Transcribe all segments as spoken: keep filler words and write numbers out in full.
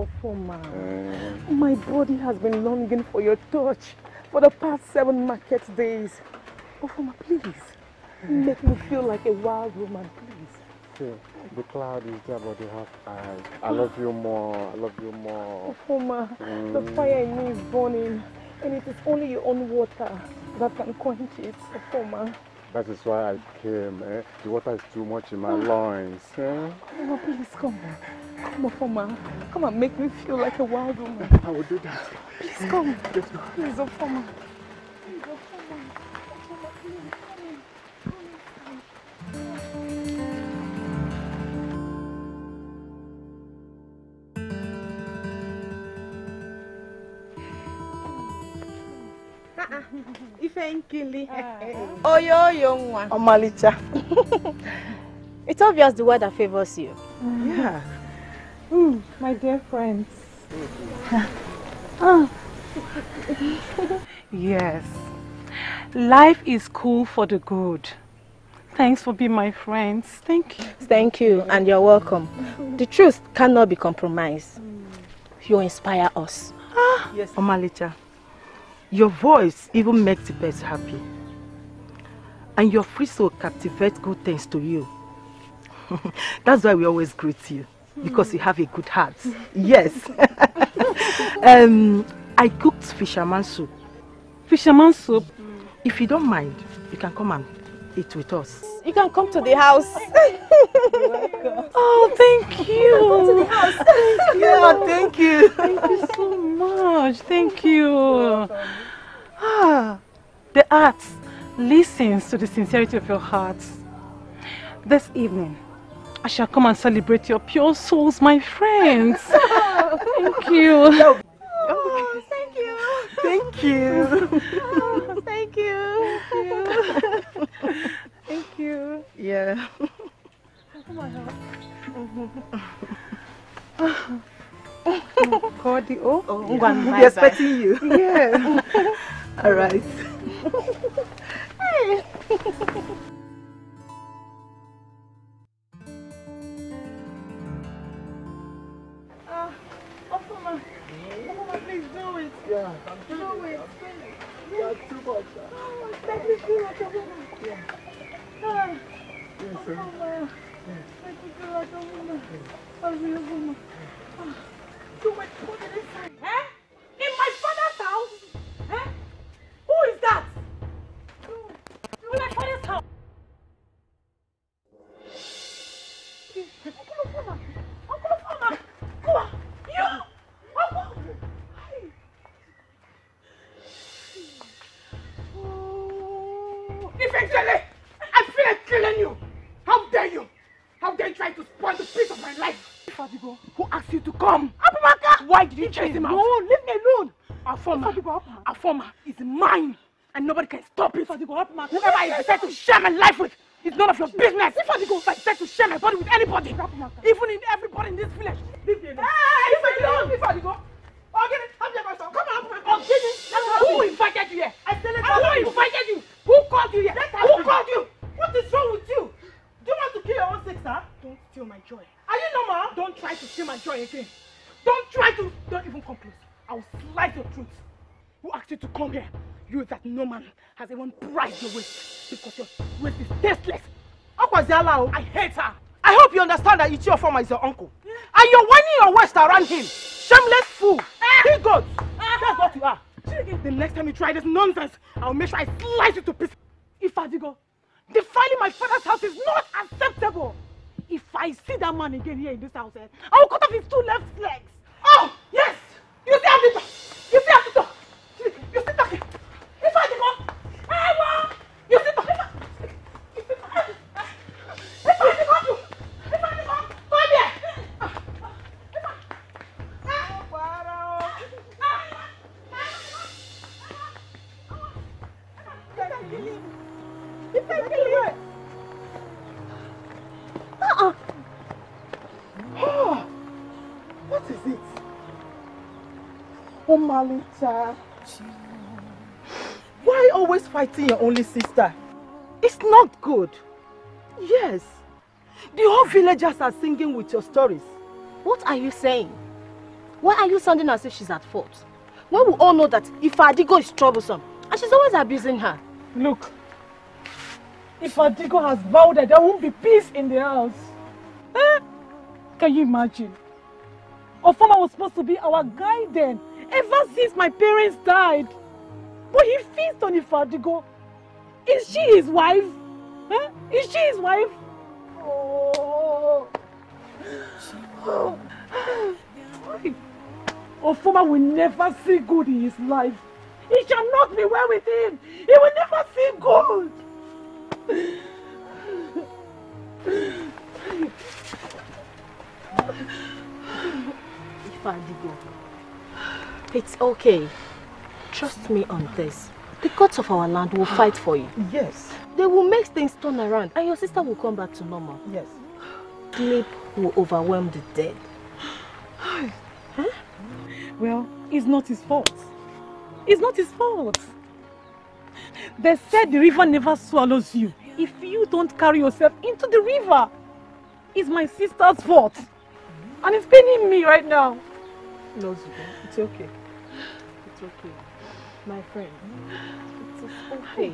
Ofoma. Mm. My body has been longing for your touch for the past seven market days. Ofoma, please, make me feel like a wild woman, please. Sure. The cloud is there, but you have eyes. I love you more, I love you more. Ofoma, mm. the fire in me is burning, and it is only your own water that can quench it, Ofoma. That is why I came, eh? The water is too much in my loins, eh? Oh, please, come. Come, Ofoma. Come and make me feel like a wild woman. I will do that. Please, come. Please, Ofoma. Please, Ofoma. Please, Ofoma, please. Ifenkili. Oyoyongwa. Omalicha. It's obvious the weather favors you. Mm. Yeah. Mm, my dear friends. Oh. Yes. Life is cool for the good. Thanks for being my friends. Thank you. Thank you, and you're welcome. The truth cannot be compromised. You inspire us. Ah. Yes. Omalicha. Your voice even makes the birds happy. And your free soul captivates good things to you. That's why we always greet you. Because you have a good heart. Yes. um, I cooked fisherman soup. Fisherman soup, if you don't mind, you can come and eat with us. You can come to the house. Oh, thank you. You can come to the house. Thank you. Yeah, thank you. Thank you so much. Thank you. Ah, the arts listens to the sincerity of your hearts. This evening, I shall come and celebrate your pure souls, my friends. Thank you. Oh, thank you. Thank you. Oh, thank you. Thank you. Thank you. Yeah. Come on, help. Cordio. Oh, we're expecting you. Yeah. All right. Hey. Ah, Ofoma. Ofoma, please do it. Yeah. Do it. You are too much. Oh, thank you so much, Ofoma. Yeah. Ah, yes, sir. Ofoma. Yes. Thank you so much, Ofoma. I will, Ofoma. Too much food in this time. Eh? In my father's house? Eh? Who is that? In my father's house? Uncle Ofoma. Uncle Ofoma. Come on. You. Uncle. Eventually, I feel like killing you. How dare you? How dare you try to spoil the peace of my life? Ifeadigo, who asked you to come? Abumaka! Why did you leave chase him out? No, leave me alone. Afoma, Afoma is mine, and nobody can stop it. Ifeadigo, whoever I decide to share my life with, it's none of your business. Ifeadigo, if I decide to share my body with anybody, even in everybody in this village, leave me alone. Hey, leave me alone, Ifeadigo. Oh, get it. Come here, my son. Come on, come on. Oh, get it. Who invited you here? I said it. Who invited you? Who called you here? Who called you? What is wrong with you? Do you want to kill your own sister? Don't steal my joy. Are you normal? Don't try to steal my joy again. Don't try to. Don't even come close. I will slice your truth. Who asked you to come here? You that no man has even prized your waist because your waist is tasteless. Akwazala, I hate her. I hope you understand that Ichie Ofoma is your uncle, yeah. And you're winding your waist around him. Shameless fool. He goes. That's what you are. The next time you try this nonsense, I'll make sure I slice you to pieces. Ifeadigo, defiling my father's house is not acceptable. If I see that man again here in this house, I will cut off his two left legs. Oh, yes! You see how to talk! You see how to talk! You see talking! Ifeadigo! Ewa! You see talking! Ifeadigo! Ifeadigo! Come here! Ifeikeli! Uh-uh. Oh, what is it? Omalicha. Why always fighting your only sister? It's not good. Yes. The whole villagers are singing with your stories. What are you saying? Why are you sounding as if she's at fault? When we all know that Ifeadigo is troublesome and she's always abusing her. Look, Ifeadigo has vowed that there won't be peace in the house. Eh? Can you imagine? Ofoma was supposed to be our guide then, ever since my parents died. But he feasts on Ifeadigo. Is she his wife? Eh? Is she his wife? Oh. Oh. Ofoma will never see good in his life. It shall not be well with him. He will never see good. Ifeadigo, it's okay. Trust me on this. The gods of our land will fight for you. Yes. They will make things turn around and your sister will come back to normal. Yes. Sleep will overwhelm the dead. Huh? Well, it's not his fault. It's not his fault. They said the river never swallows you if you don't carry yourself into the river. It's my sister's fault. And it's paining me right now. No, Zuba, it's okay. It's okay. My friend, it's okay.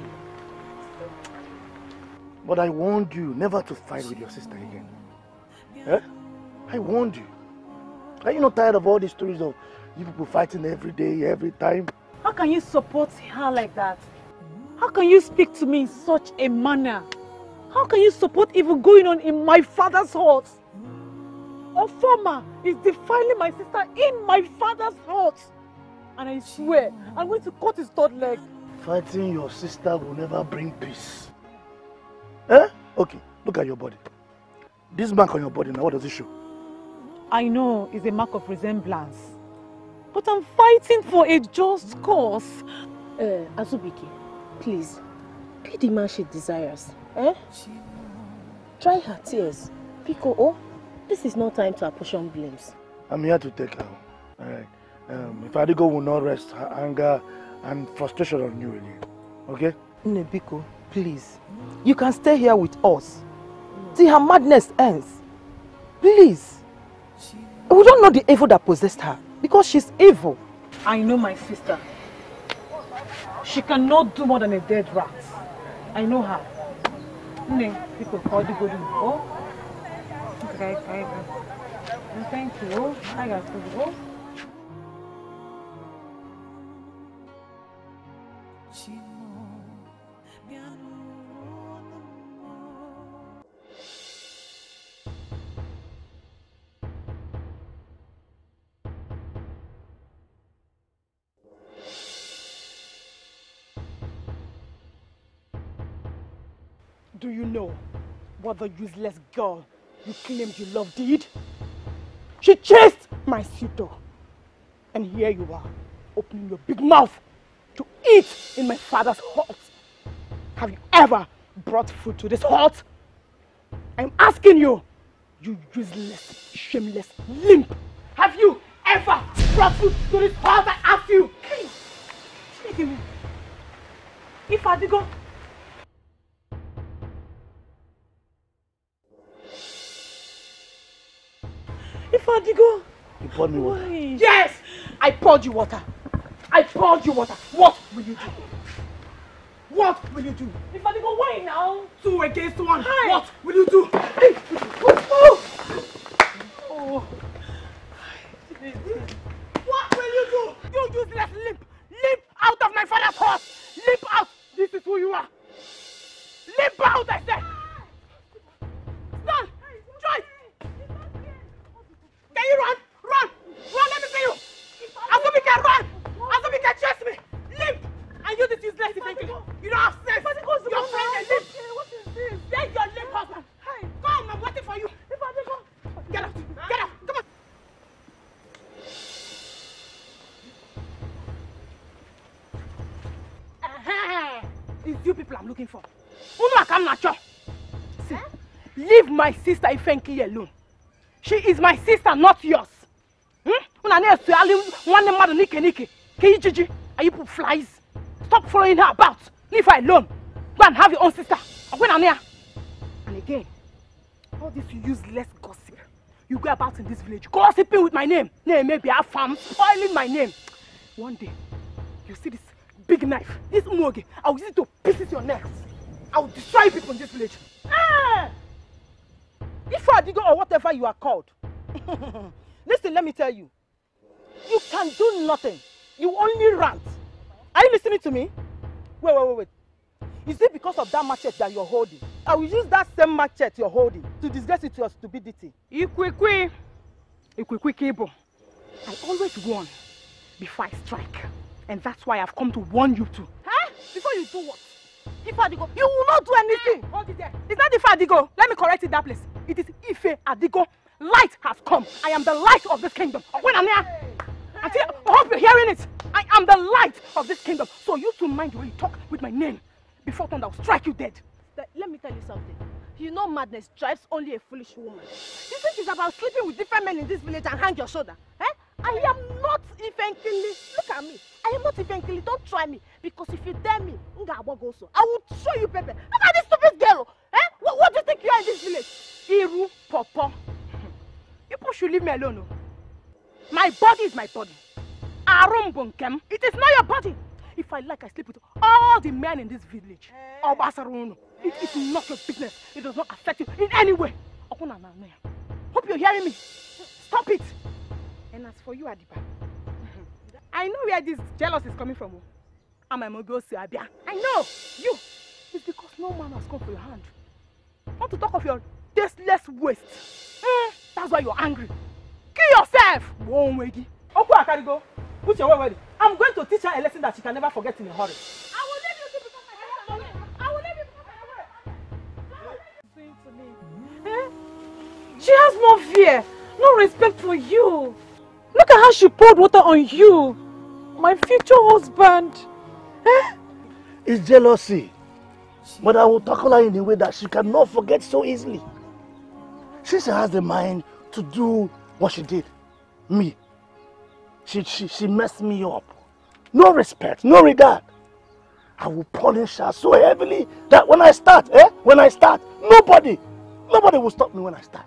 But I warned you never to fight with your sister again. Eh? I warned you. Are you not tired of all these stories of you people fighting every day, every time? How can you support her like that? How can you speak to me in such a manner? How can you support evil going on in my father's house? Ofoma is defiling my sister in my father's house. And I swear, I'm going to cut his third leg. Fighting your sister will never bring peace. Eh? Okay, look at your body. This mark on your body now, what does it show? I know it's a mark of resemblance. But I'm fighting for a just cause. Uh, Azubike, please, be the man she desires. Eh? Try her tears. Pico, oh, this is no time to apportion blames. I'm here to take her. Alright. Um, Ifeadigo will not rest her anger and frustration on you again. Okay? Nebiko, please. You can stay here with us. Till her madness ends. Please. We don't know the evil that possessed her. Because she's evil. I know my sister. She cannot do more than a dead rat. I know her. People call the good info. Thank you. I got to go. Do you know what the useless girl you claimed you loved did? She chased my suitor. And here you are, opening your big mouth to eat in my father's hut. Have you ever brought food to this hut? I'm asking you, you useless, shameless limp. Have you ever brought food to this hut? I ask you. Please, if I did go. Ifeadigo! You poured me water. Why? Yes! I poured you water. I poured you water. What will you do? What will you do? Ifeadigo, why now? Two against one. Hi. What will you do? Oh. What will you do? You useless limp! Limp out of my father's horse! Limp out! This is who you are! Limp out, I said! Stand! Try! Can you run? Run! Run, let me see you! Azubike, run! Azubike, chase me! Limp! And you, this useless Ifenkili! You don't have sense! Your friend is limp! What is this? There's your limp husband! Come, I'm waiting for you! Get up! Get up! Come on! Uh-huh. It's you people I'm looking for. Uno come natural. See, leave my sister Ifenkili alone. She is my sister, not yours. Hmm? Are you flies? Stop following her about. Leave her alone. Go and have your own sister. And again, all this useless gossip. you go about in this village gossiping with my name. Name maybe I farm, spoiling my name. One day, you see this big knife, this umoge, I will use it to pieces your necks. I will destroy people in this village. Ah! Ifeadigo or whatever you are called. Listen, let me tell you. You can do nothing. You only rant. Are you listening to me? Wait, wait, wait, wait. Is it because of that machete that you're holding? I will use that same machete you're holding to disgrace it to your stupidity. Ikwikwi. Ikwikwi Cable. I always warn before I strike. And that's why I've come to warn you too. Huh? Before you do what? Ifeadigo, you will not do anything. Hold it there. It's not Ifeadigo. Let me correct it that place. It is Ifeadigo. Light has come. I am the light of this kingdom. When I'm there, I hope you're hearing it. I am the light of this kingdom. So you two mind the way you talk with my name. Before thunder, I'll strike you dead. Let me tell you something. You know madness drives only a foolish woman. You think it's about sleeping with different men in this village and hang your shoulder? Eh? I am not Ifenkili. Look at me. I am not Ifenkili. Don't try me. Because if you dare me, I will show you Pepe. Look at this stupid girl. Eh? What, what do you think you are in this village? Iru Popo. People should leave me alone. My body is my body. Arumbunkem. It is not your body. If I like, I sleep with all the men in this village. Obasaruno. It is not your business. It does not affect you in any way. Hope you're hearing me. Stop it. And as for you, Adiba, I know where this jealousy is coming from. I'm a Mogosi Abia. I know. You. It's because no man has come for your hand. Not to talk of your tasteless waste. Mm. That's why you're angry. Kill yourself! Oku Akarigo, put your way ready. I'm going to teach her a lesson that she can never forget in a hurry. I will leave you because I have my way. I will leave you because I have my way. She has no fear, no respect for you. Look at how she poured water on you. My future husband. Eh? It's jealousy. But I will tackle her in a way that she cannot forget so easily. Since she has the mind to do what she did, me, she, she, she messed me up. No respect, no regard. I will punish her so heavily that when I start, eh? When I start, nobody, nobody will stop me when I start.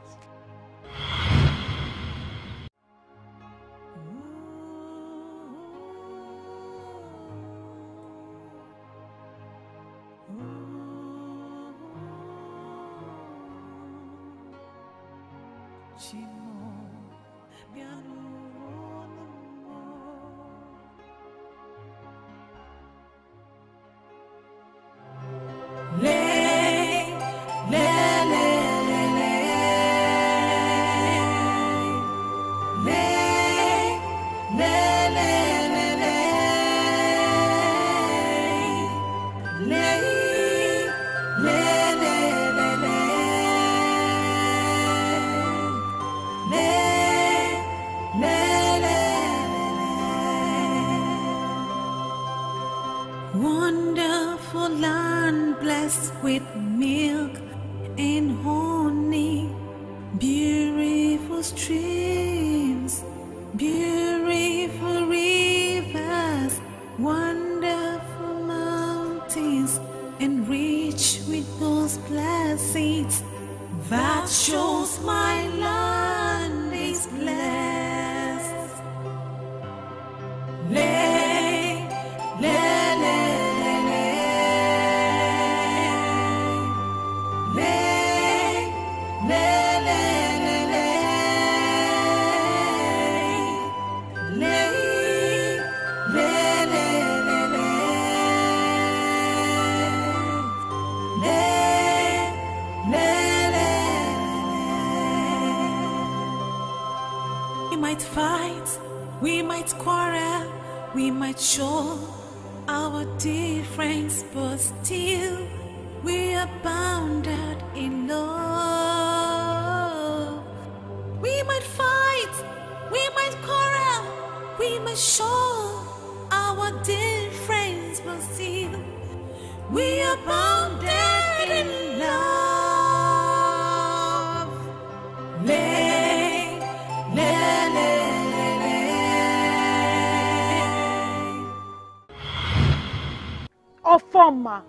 Ofoma,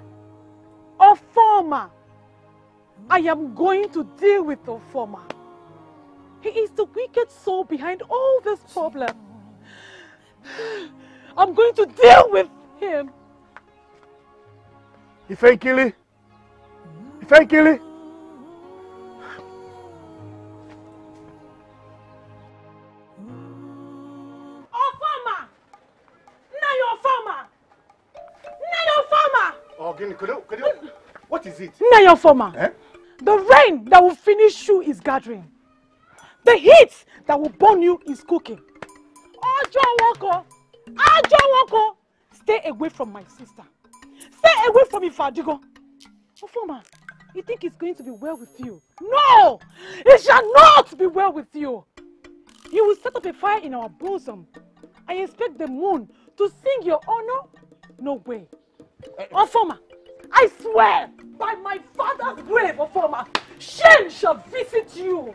Ofoma, I am going to deal with Ofoma. He is the wicked soul behind all this problem. I'm going to deal with him. Ifeikeli. Ifeikeli. Ofoma. Now you're Ofoma. Now you're Ofoma. Oh, Gini, could you, could you, what is it? Now you're Ofoma. Eh? The rain that will finish you is gathering. The heat that will burn you is cooking. Ojo Woko. Ojo Woko. Stay away from my sister. Stay away from Ifeadigo. Ofoma, you think it's going to be well with you? No! It shall not be well with you! You will set up a fire in our bosom. I expect the moon to sing your honor? No way. Ofoma, I swear by my father's grave, Ofoma, shame shall visit you.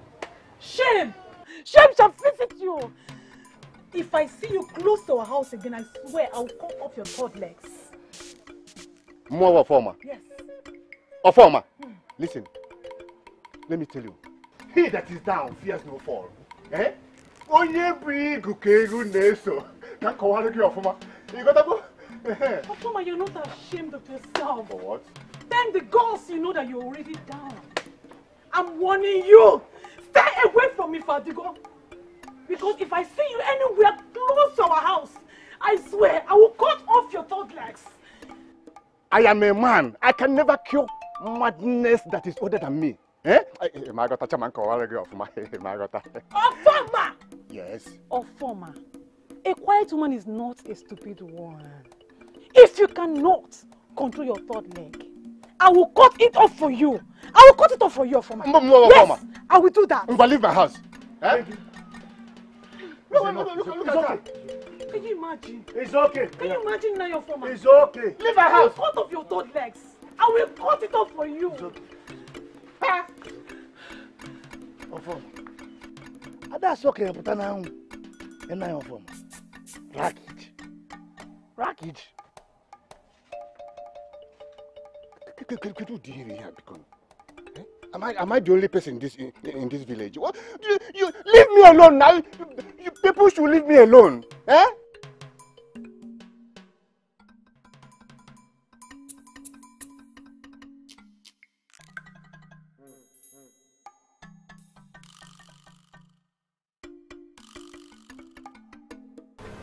Shame! Shame shall visit you. If I see you close to our house again, I swear I'll cut off your third legs. More Ofoma. Yes. Ofoma, hmm. Listen. Let me tell you. He that is down fears no fall. Eh? Onye brigu kegu neso. Ofoma. You gotta go. Ofoma, you're not ashamed of yourself. For what? Thank the gods you know that you're already down. I'm warning you. Stay away from me, Ifeadigo. Because if I see you anywhere close to our house, I swear I will cut off your third legs. I am a man. I can never cure madness that is older than me. Eh? Ofoma! Yes. Ofoma, a quiet woman is not a stupid one. If you cannot control your third leg, I will cut it off for you. I will cut it off for you, Ofoma. Yes, I will do that. Leave my house. Eh? No, no, no, no, look, look, look at that. Can you imagine? It's okay. Can you imagine now, your former? It's okay. Leave our house. I will cut off your third legs. I will cut it off for you. It's okay. Ah. Ofoma. Ah, that's okay, but now, and now, Ofoma. Rack it. Rack it. Could you deal here, because? Am I, am I the only person in this, in, in this village? What? You, you, leave me alone now. You, you people should leave me alone. Eh?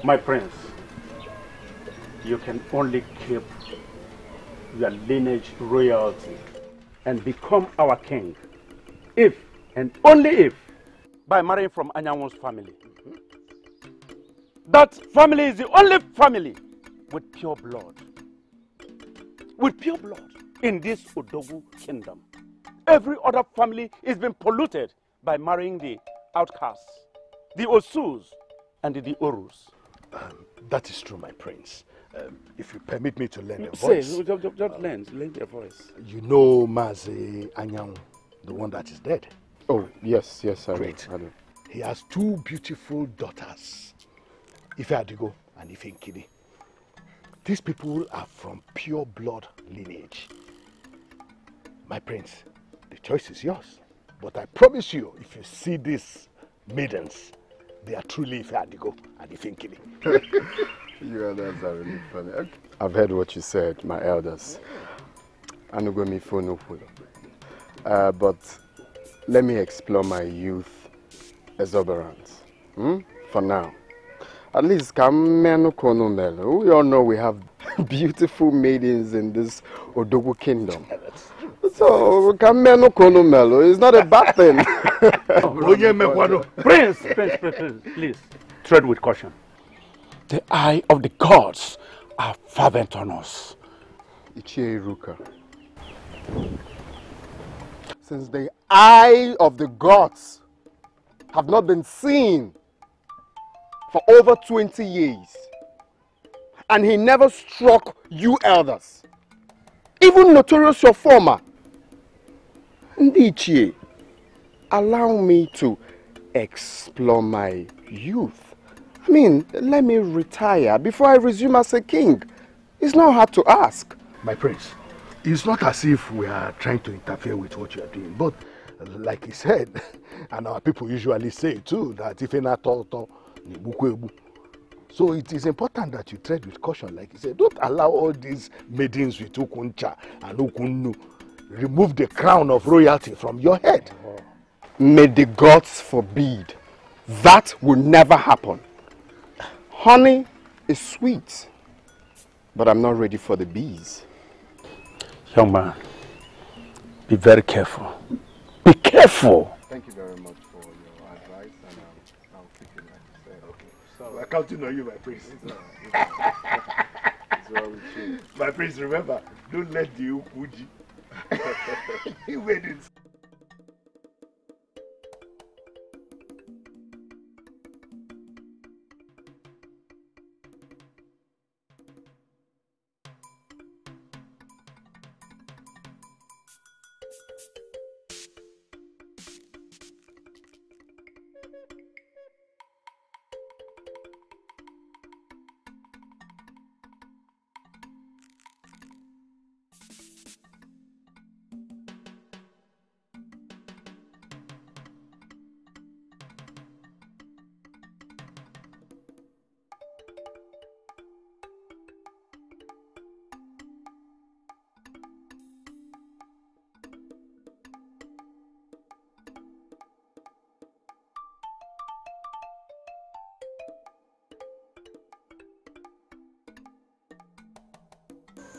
My prince, you can only keep your lineage royalty and become our king if and only if by marrying from Anyanwu's family. Mm-hmm. That family is the only family with pure blood. With pure blood in this Odogwu kingdom. Every other family is being polluted by marrying the outcasts, the Osus and the Orus. Um, that is true, my prince. Um, if you permit me to lend a voice. Say, don't, don't, don't uh, lend, lend your voice. You know Mazi Anyang, the one that is dead? Oh, yes, yes, I Great. Know, I know. He has two beautiful daughters, Ifeadigo and Ifenkili. These people are from pure blood lineage. My prince, the choice is yours. But I promise you, if you see these maidens, they are truly Ifeadigo and Ifenkili. You elders are really funny. I've heard what you said, my elders. Uh, but let me explore my youth exuberance. Hmm? For now. At least, we all know we have beautiful maidens in this Odogwu kingdom. So, it's not a bad thing. Prince, Prince, Prince, please, tread with caution. The eye of the gods are fervent on us. Ichie Iruka. Since the eye of the gods have not been seen for over twenty years, and he never struck you elders, even notorious your former, Ndichie, allow me to explore my youth. I mean, let me retire before I resume as a king. It's not hard to ask. My prince, it's not as if we are trying to interfere with what you are doing, but like he said, and our people usually say too, that Ifenato ni buku. So it is important that you tread with caution, like he said. Don't allow all these maidens with ukuncha and ukunnu remove the crown of royalty from your head. Oh. May the gods forbid. That will never happen. Honey is sweet, but I'm not ready for the bees. Young man, be very careful. Be careful. Thank you very much for your advice, and um, I'll take it. Like okay. So I'm counting on you, my prince. It's well with you. My prince, remember, don't let the Upuji. He made it.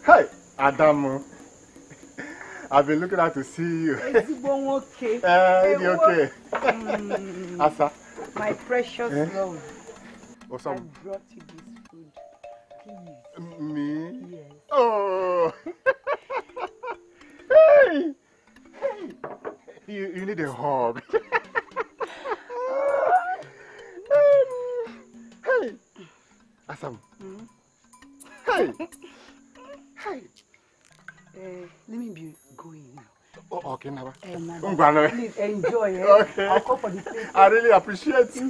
Hey, Adamu. I've been looking out to see you. It's going okay. Uh, you okay? Mm, Asa. My precious eh? love. Awesome. I brought you this food. Please. Me? Yes. Oh. Hey. Hey. You, you need a hug. Hey. Asam. Mm? Hey. Hi. Uh, let me be going now. Oh, okay, now. Uh, please enjoy. Eh? Okay. I'll come for the place. I really appreciate it.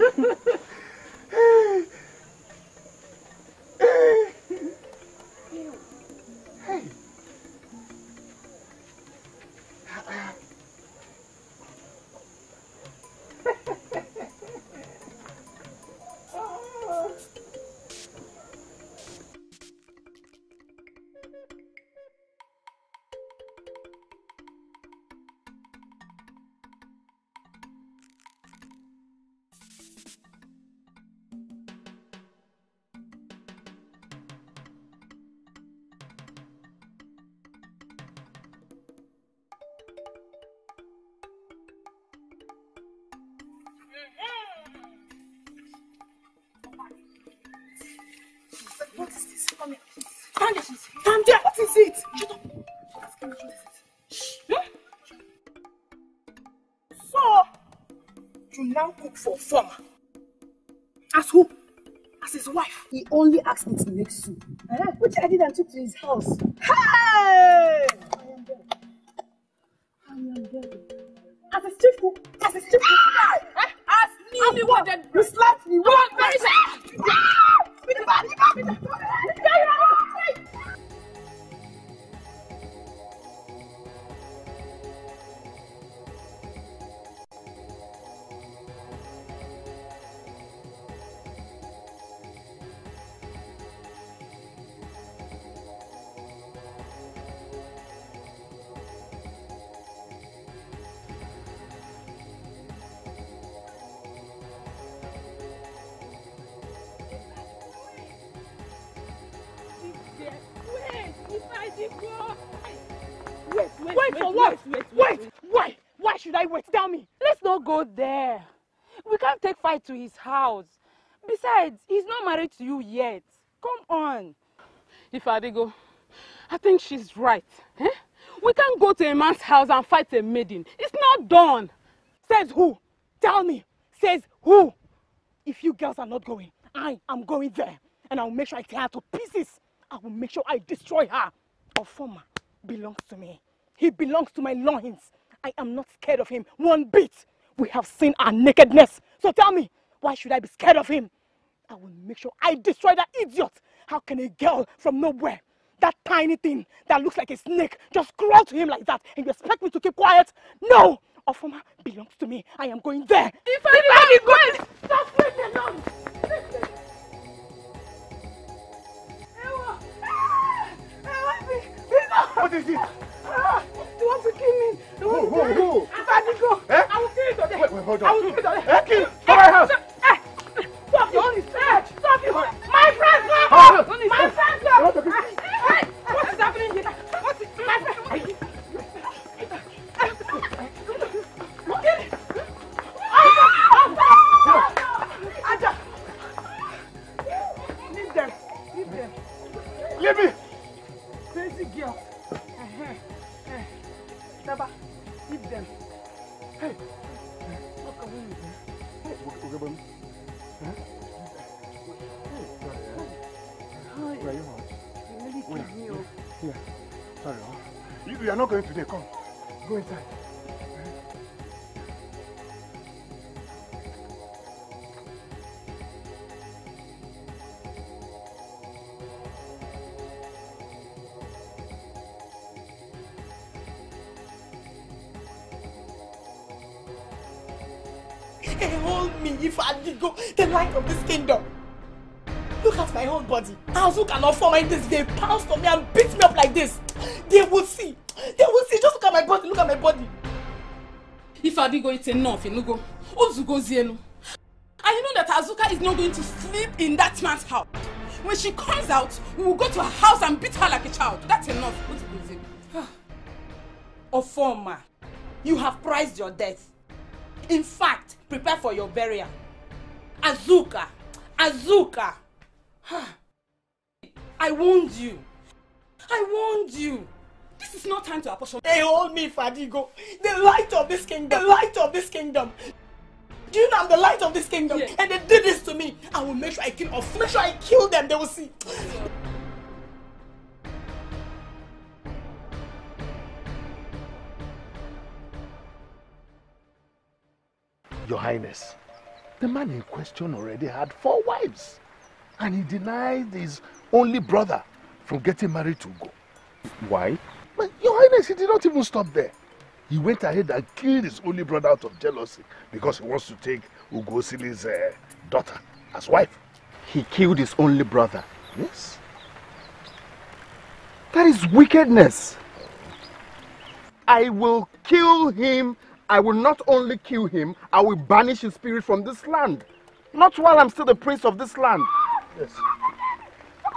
Hey. Hey. Hey. For Fuma, as who? As his wife. He only asked me to make soup, uh, which I did and took to his house. Hey! I am dead. I am dead. As a chief cook, as a chief cook. Ah! Ah! As me, as you want them. You slapped me. What? What is it? To his house. Besides, he's not married to you yet. Come on. Ifeadigo, I think she's right. Eh? We can't go to a man's house and fight a maiden. It's not done. Says who? Tell me. Says who? If you girls are not going, I am going there. And I will make sure I tear her to pieces. I will make sure I destroy her. Ofoma belongs to me. He belongs to my loins. I am not scared of him one bit. We have seen our nakedness. So tell me, why should I be scared of him? I will make sure I destroy that idiot. How can a girl from nowhere, that tiny thing that looks like a snake, just crawl to him like that and you expect me to keep quiet? No! Ofoma belongs to me. I am going there. If anybody goes, stop me alone. What is it? Ah, they want to kill me. They want who, to kill me. Ifeadigo. Eh? I will kill you today. Wait, wait, hold on. I will kill you today. Eh? Kill. Come eh, out. Eh. Stop you. Only search. Stop you. My friends are oh, no. My friends are oh, eh. What is happening here? What is my friend? Look at it. Aja. Leave them. Leave them. Leave me. Crazy girl. Never leave them. Hey, walk away with them. Hey, walk away with them. Hey, where are you? You really killed me, oh. Yeah, sorry, oh. You, you are not going today, come. Go inside. Ifeadigo, the light of this kingdom. Look at my whole body. Azu cannot form in this. They pounced on me and beat me up like this. They will see. They will see. Just look at my body. Look at my body. Ifeadigo, it's enough. Inugo. Ozugo Zienu. I know that Azuka is not going to sleep in that man's house. When she comes out, we will go to her house and beat her like a child. That's enough. Ozugo Zienu. Ofoma, you have prized your death. In fact, prepare for your burial. Azuka! Azuka! I warned you. I warned you. This is not time to apportion. They hold me, Ifeadigo. The light of this kingdom. The light of this kingdom. Do you know I'm the light of this kingdom? Yes. And they did this to me. I will make sure I kill off. Make sure I kill them. They will see. Your Highness, the man in question already had four wives, and he denied his only brother from getting married to Ugo. Why? But Your Highness, he did not even stop there. He went ahead and killed his only brother out of jealousy because he wants to take Ugo Sili's uh, daughter as wife. He killed his only brother? Yes. That is wickedness. I will kill him. I will not only kill him, I will banish his spirit from this land. Not while I'm still the prince of this land. Yes. What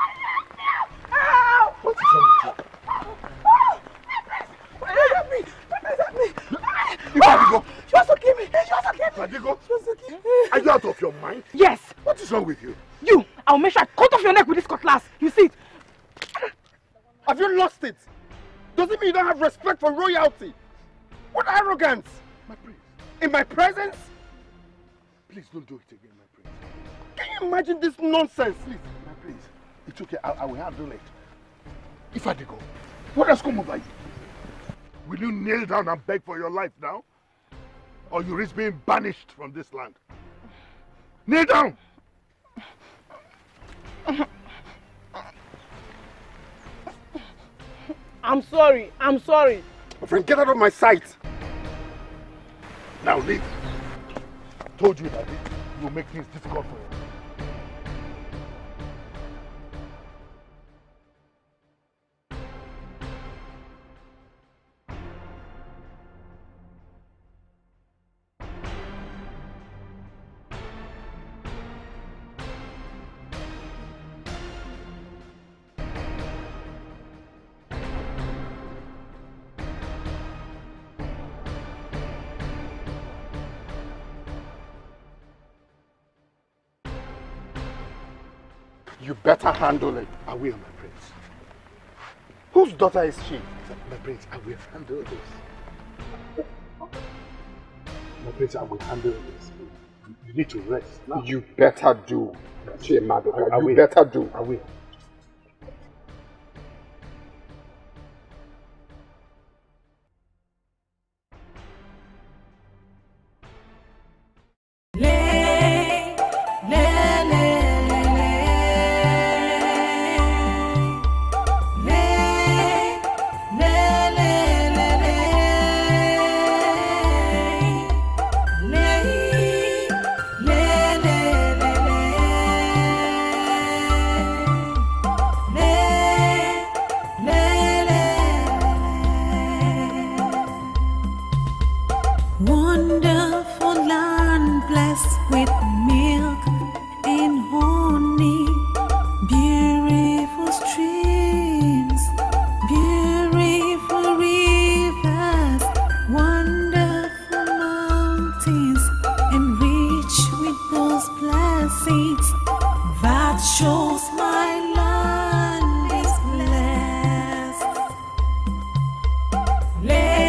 is wrong with you? Help me! Help me! Ifeadigo! She wants to kill me! She wants to kill me! Ifeadigo! She wants to kill me! Are you out of your mind? Yes! What is wrong with you? You! I'll make sure I cut off your neck with this cutlass! You see it? Have you lost it? Doesn't mean you don't have respect for royalty! What arrogance! My prince. In my presence? Please don't do it again, my prince. Can you imagine this nonsense? Please, my prince. It's okay, I, I will handle it. Ifeadigo, what has come over you? Will you kneel down and beg for your life now? Or you risk being banished from this land? Kneel down! I'm sorry, I'm sorry. My friend, get out of my sight! Now leave. I told you that you will make things difficult for you. You better handle it. I will, my prince. Whose daughter is she? My prince, I will handle this. My prince, I will handle this. You need to rest now. You better do. Ichie Maduka, I, I you will. better do. I will. with milk and honey, beautiful streams, beautiful rivers, wonderful mountains, and rich with those blessings that shows my land is blessed. Let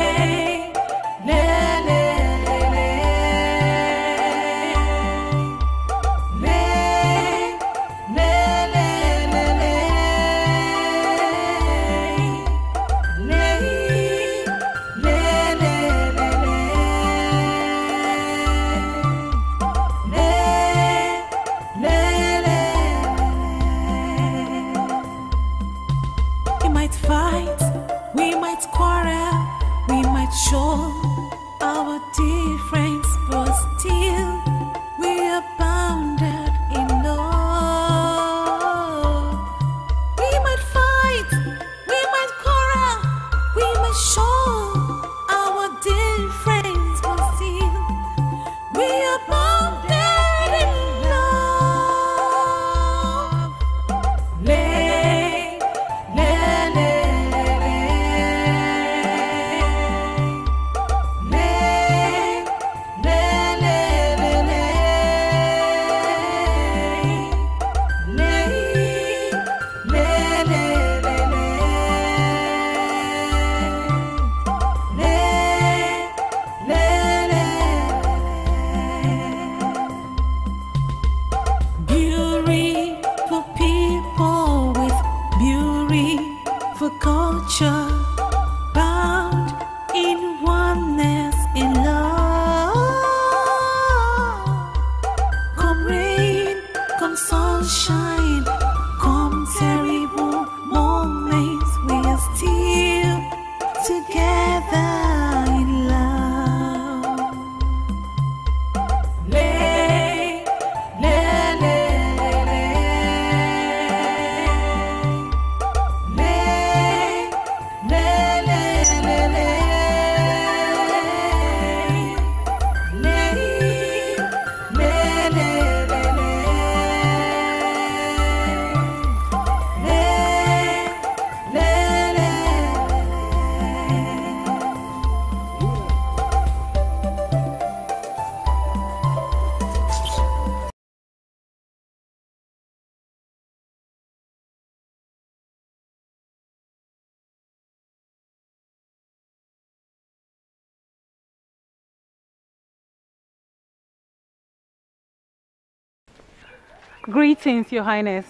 Greetings, Your Highness.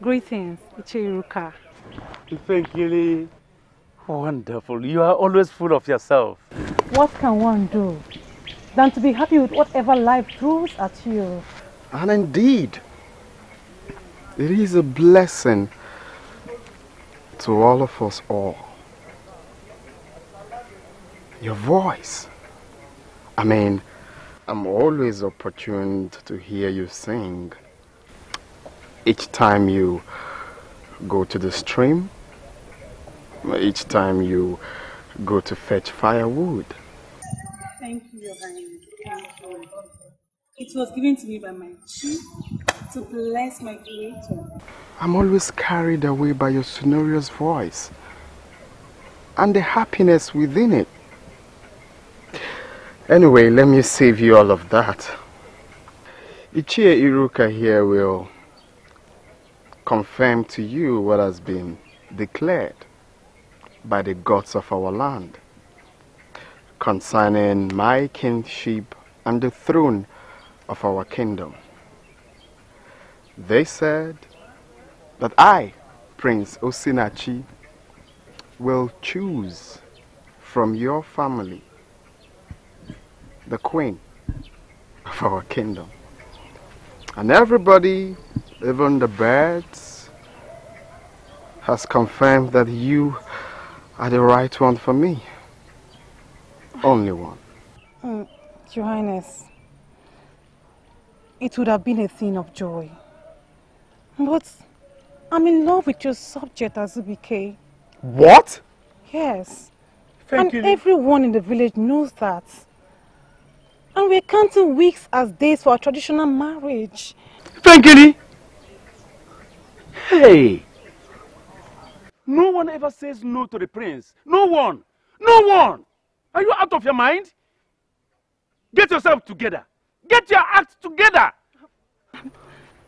Greetings, Ichie Iruka. Ifenkili. Wonderful. You are always full of yourself. What can one do than to be happy with whatever life throws at you? And indeed, it is a blessing to all of us all. Your voice. I mean, I'm always opportune to hear you sing. Each time you go to the stream, each time you go to fetch firewood. Thank you, Your Highness. Thank you. It was given to me by my chief to bless my creator. I'm always carried away by your sonorous voice and the happiness within it. Anyway, let me save you all of that. Ichie Iruka here will confirm to you what has been declared by the gods of our land concerning my kinship and the throne of our kingdom. They said that I, Prince Osinachi, will choose from your family the queen of our kingdom. And everybody, even the birds, has confirmed that you are the right one for me. Only one. Mm, Your Highness, it would have been a thing of joy. But I'm in love with your subject, Azubike. What? Yes. Thank you. And everyone in the village knows that. And we're counting weeks as days for our traditional marriage. Ifenkili! Hey! No one ever says no to the prince. No one! No one! Are you out of your mind? Get yourself together. Get your act together!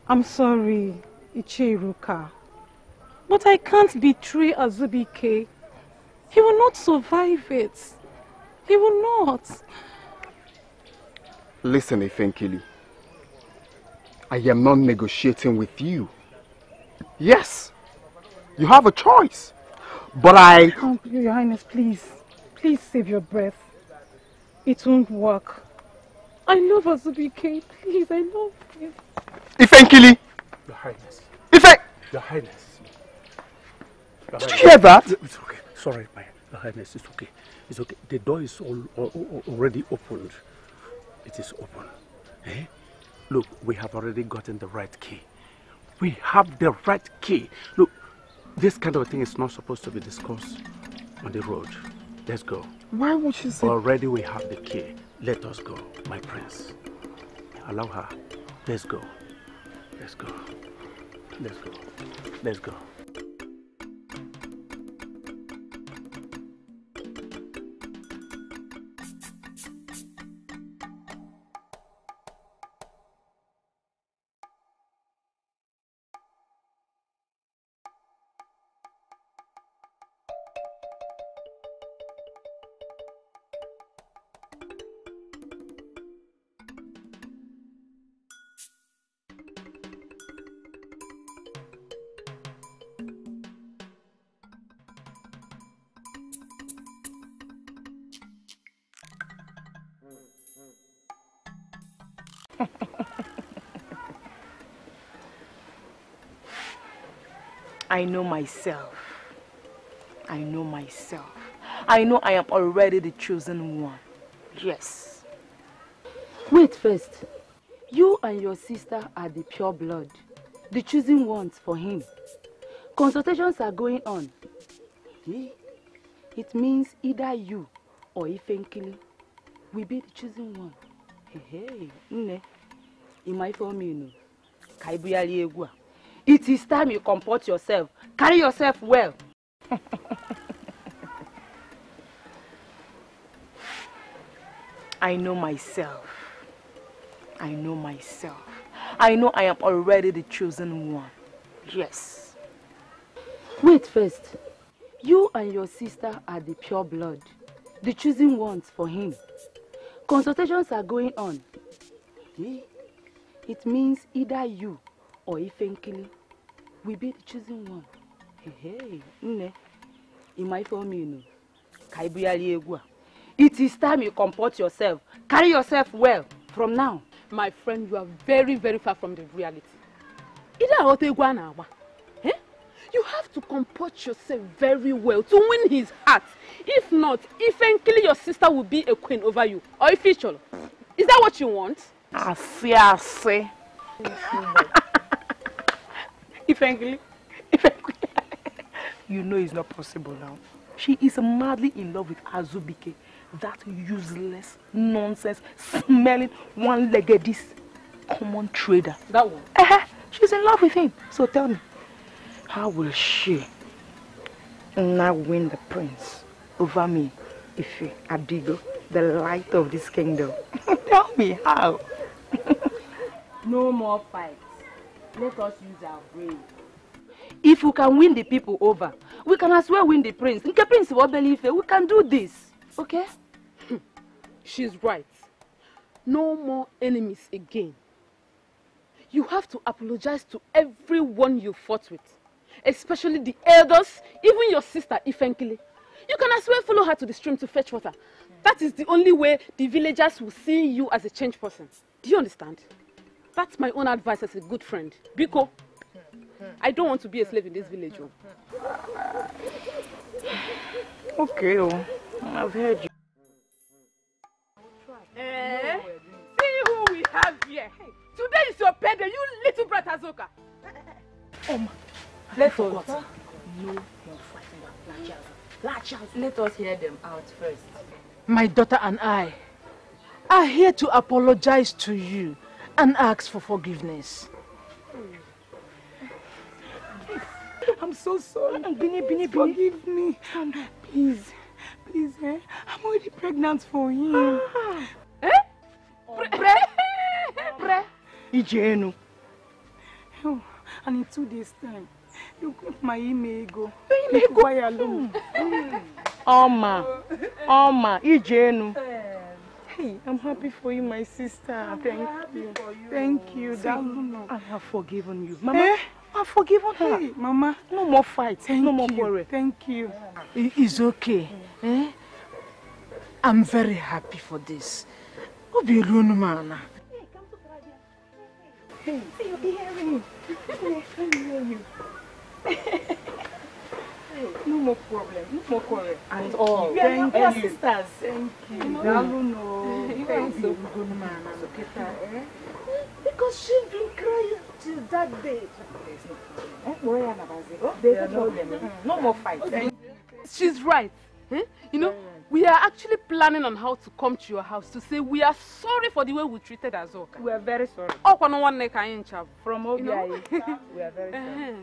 I'm sorry, Ichie Iruka, but I can't betray Azubike. He will not survive it. He will not. Listen, Ifenkili. I am not negotiating with you. Yes, you have a choice, but I... Oh, Your Highness, please. Please save your breath. It won't work. I love Azubike. Please, I love you. Ifenkili! Your Highness. Ife... Your Highness. Your Highness. Did you hear that? It's okay. Sorry, my Your Highness. It's okay. It's okay. The door is all, all, all, already opened. It is open. Eh? Look, we have already gotten the right key. We have the right key. Look, this kind of thing is not supposed to be discussed on the road. Let's go. Why would she say? Already we have the key. Let us go, my prince. Allow her. Let's go. Let's go. Let's go. Let's go. I know myself. I know myself. I know I am already the chosen one. Yes. Wait first. You and your sister are the pure blood, the chosen ones for him. Consultations are going on. It means either you or Ifenkili will be the chosen one. Hey, hey. In my family, no. It is time you comport yourself. Carry yourself well. I know myself. I know myself. I know I am already the chosen one. Yes. Wait first. You and your sister are the pure blood, the chosen ones for him. Consultations are going on. It means either you or Ifenkili will be the chosen one. Hey, hey. In my family, no. It is time you comport yourself. Carry yourself well from now. My friend, you are very, very far from the reality. You have to comport yourself very well to win his heart. If not, Ifenkili, your sister will be a queen over you. Or Ifeikeli. Is that what you want? I see, I see. Ifenkili, Ifenkili. You know it's not possible now. She is madly in love with Azubike. That useless, nonsense, smelling, one-legged, this common trader. That one? Uh-huh. She's in love with him. So tell me, how will she now win the prince over me, Ifeadigo, the light of this kingdom? Tell me how. No more fights. Let us use our brain. If we can win the people over, we can as well win the prince. Nke prince will believe it. We can do this. Okay? She's right. No more enemies again. You have to apologize to everyone you fought with, especially the elders, even your sister Ifenkili. You can as well follow her to the stream to fetch water. That is the only way the villagers will see you as a changed person. Do you understand? That's my own advice as a good friend. Biko, I don't want to be a slave in this village. Oh. Okay, oh. I've heard you. Eh? See who we have here. Today is your payday, you little brat Azoka. Oma, let us. No, no fighting. Let us hear them out first. My daughter and I are here to apologize to you and ask for forgiveness. I'm so sorry. Bini, Bini, Bini. Forgive me. Please. Please, eh? I'm already pregnant for him. Eh? Pre? Pre? Pre? Ijenu. Oh, and in two days' time, you got my imego. Imego? Why alone? Oma. Oma. Ijenu. Hey, I'm happy for you, my sister. I'm Thank happy you. For you. Thank you, darling. I have forgiven you. Mama. Eh? I've forgiven her. Hey, Mama, no more fights, Thank no more you. worry. Thank you. It's okay. Eh? I'm very happy for this. Go be alone, Mana. Hey, come to Claudia. Hey, hey, you'll be hearing me. Hey, I hear you. Hey, no more problem, no more quarrel. At all. We are your sisters. Thank you. No, no, no. You are so good, Mana. Okay, because she's been crying till that day. No more fights. She's right. Eh? You know, we are actually planning on how to come to your house to say we are sorry for the way we treated Azoka. We are very sorry. From Obiaye, we are very sorry.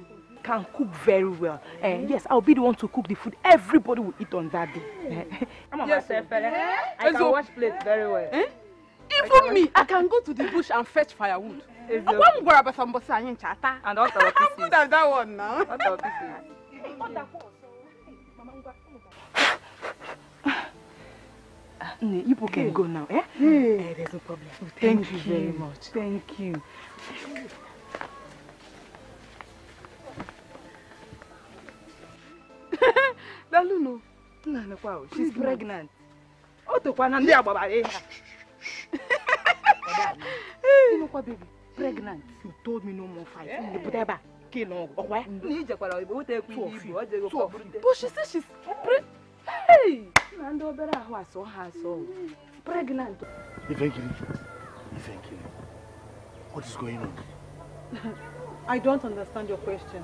Can cook very well. Uh, yes, I'll be the one to cook the food. Everybody will eat on that day. I'm on myself, I can wash plates very well. Eh? Even me, I can go to the bush and fetch firewood. And also I'm good at that one now. You can go now, eh? Hey, there's no problem. Thank, Thank you very much. Thank you. Daluno, she's pregnant. You know what, baby? Pregnant. You told me no more fights. Yeah. But she said she's pregnant. Hey! Pregnant. Ifenkili. Ifenkili. What is going on? I don't understand your question.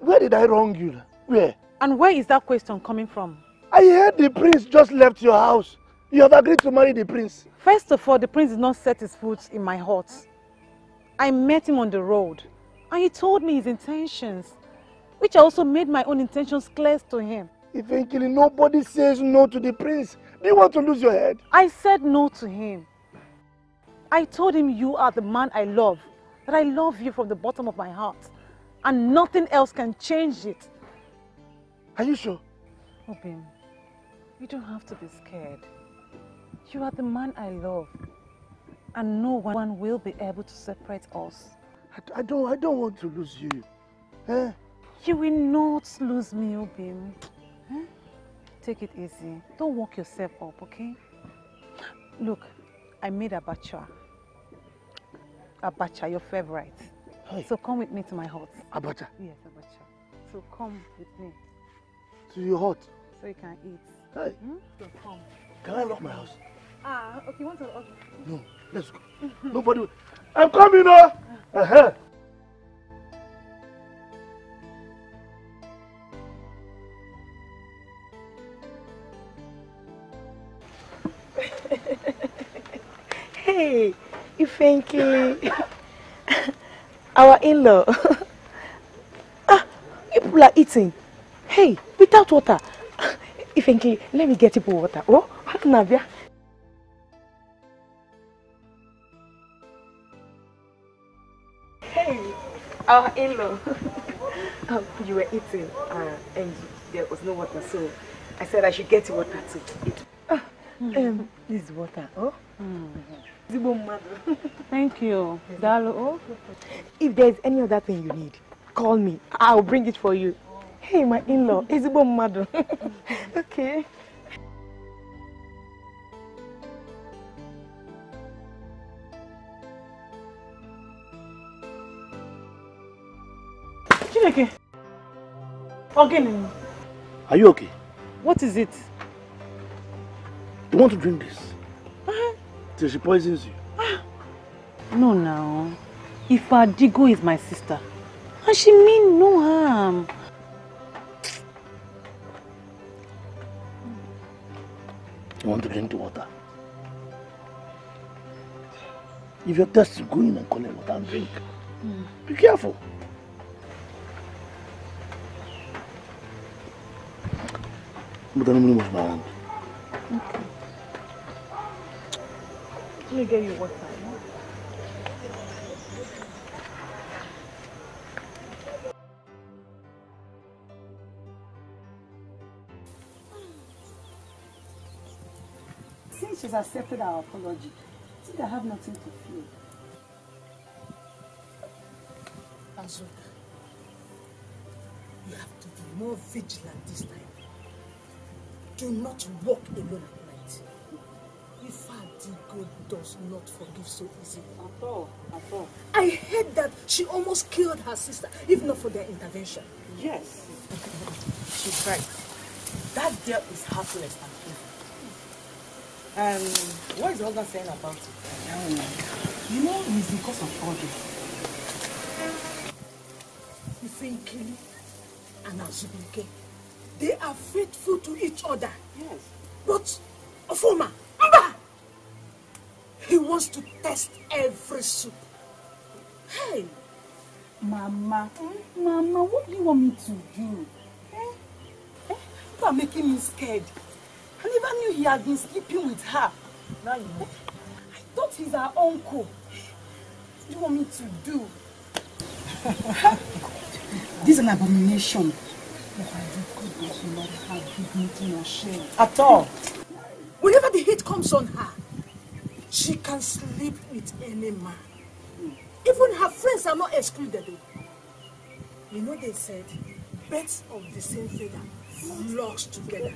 Where did I wrong you? Where? And where is that question coming from? I heard the prince just left your house. You have agreed to marry the prince. First of all, the prince did not set his foot in my heart. I met him on the road and he told me his intentions, which I also made my own intentions clear to him. Eventually, nobody says no to the prince. Do you want to lose your head? I said no to him. I told him you are the man I love, that I love you from the bottom of my heart and nothing else can change it. Are you sure? Obim, you don't have to be scared. You are the man I love, and no one will be able to separate us. I, I don't, I don't want to lose you. Eh? You will not lose me, Obim. Eh? Take it easy. Don't work yourself up, okay? Look, I made abacha. Abacha, your favorite. Hey. So come with me to my hut. Abacha? Yes, abacha. So come with me. To your hut? So you can eat. Hey. Hmm? So come. Can I lock my house? Ah, okay, want to lock? No, let's go. Nobody will. I'm coming now! Uh-huh. Hey, Ifenkili. Our in-law. Ah, people are eating. Hey, without water. Ifenkili, let me get people water. Oh? Navia. Hey, our in-law. um, you were eating uh, and there was no water, so I said I should get you water to eat. Ah, mm. um, this is water. Oh, mm. Thank you. If there is any other thing you need, call me. I'll bring it for you. Hey, my in-law, Izibo Madu. Okay. Okay. Again. Are you okay? What is it? You want to drink this? Uh-huh. Till she poisons you. Uh-huh. No, now. Ifeadigo is my sister. And she mean no harm. You want to drink the water? If you're thirsty, go in and collect water and drink. Mm. Be careful. But I don't wash my hand. Okay. Let me get you water. Since she's accepted our apology, I think I have nothing to fear. Azuka, you have to be more vigilant this time. Do not walk alone at night. Ifeadigo does not forgive so easily. At all, at all. I heard that she almost killed her sister, if not for their intervention. Yes. She's right. That girl is heartless and evil. Um, what is Olga saying about it? Um, you know, it's because of all this. Ifenkili and Azubike, they are faithful to each other. Yes. But Ofoma, Mba! He wants to test every soup. Hey! Mama, hmm? Mama, what do you want me to do? Eh? Eh? You are making me scared. I never knew he had been sleeping with her. Now you know. I thought he's her uncle. What do you want me to do? This is an abomination. If I do could, I should not have dignity or shame. At all. Whenever the heat comes on her, she can sleep with any man. Even her friends are not excluded. You know they said, birds of the same feather flocks together.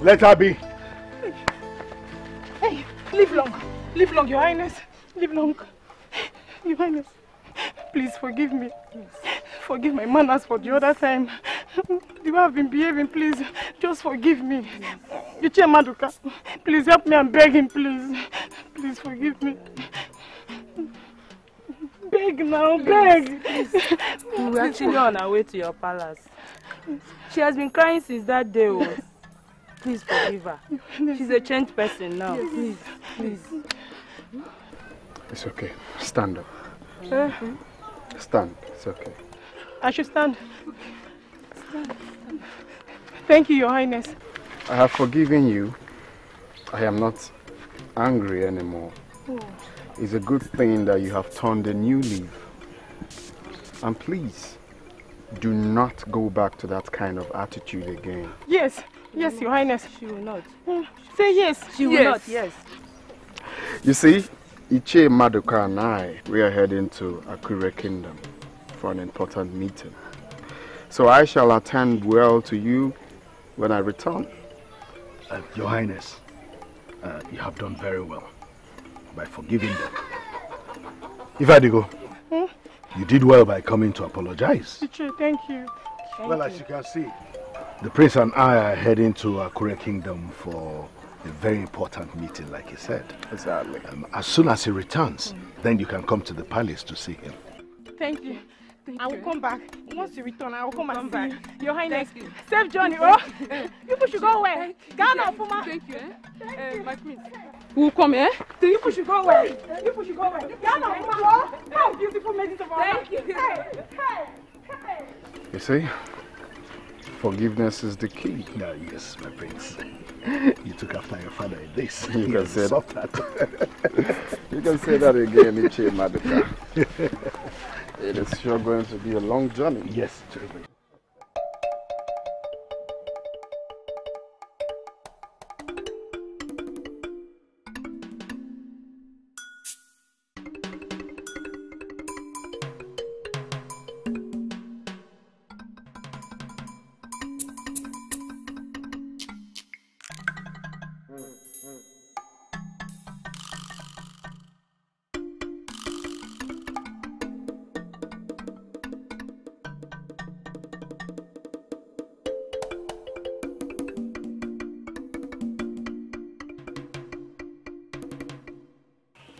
Let her be. Hey, live long. Live long, Your Highness. Live long. Your Highness, please forgive me. Yes. Forgive my manners for the other time. The way I've been behaving, please, just forgive me. Yes. Ichie Maduka, please help me and beg him, please. Please forgive me. Beg now, beg. Please. We're actually on our way to your palace. She has been crying since that day. Please forgive her. She's a changed person now. Yes. Please, please. It's okay. Stand up. Uh, stand. It's okay. I should stand. Stand. Stand. Thank you, Your Highness. I have forgiven you. I am not angry anymore. Oh. It's a good thing that you have turned a new leaf. And please, do not go back to that kind of attitude again. Yes. Yes, Your Highness. She will not. Mm. Say yes. She will yes. not, yes. You see, Ichie Maduka and I, we are heading to Akure Kingdom for an important meeting. So I shall attend well to you when I return. Uh, Your Highness, uh, you have done very well by forgiving them. Ifeadigo, hmm? You did well by coming to apologize. Ichie, thank you. Thank well, you. As you can see, the prince and I are heading to Akure Kingdom for a very important meeting, like he said. Exactly. Um, as soon as he returns, mm. then you can come to the palace to see him. Thank you. Thank I will you. come back. Once you return, I will come, come and back. Your Highness, you. Safe journey, oh! People should go away. Ghana, Fuma. Thank you, eh? Thank you. Uh, my prince. Who will come, eh? People should go away. People should go away. Ghana, Fuma, how beautiful maidens of our Thank you. Hey, hey, hey. You see? Forgiveness is the key. No, yes, my prince. You took after your father in this. You can say that. You can say that again, Ichie Maduka. It is sure going to be a long journey. Yes, terribly.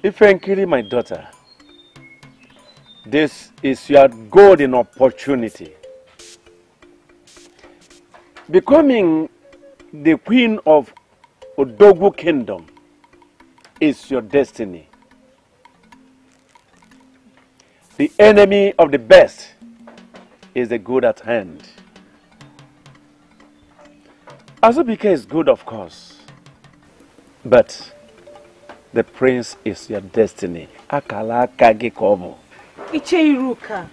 Ifenkili, my daughter, this is your golden opportunity. Becoming the queen of Odogwu Kingdom is your destiny. The enemy of the best is the good at hand. Azubike is good, of course, but the prince is your destiny. Akala Kagikobo. Ichie Iruka,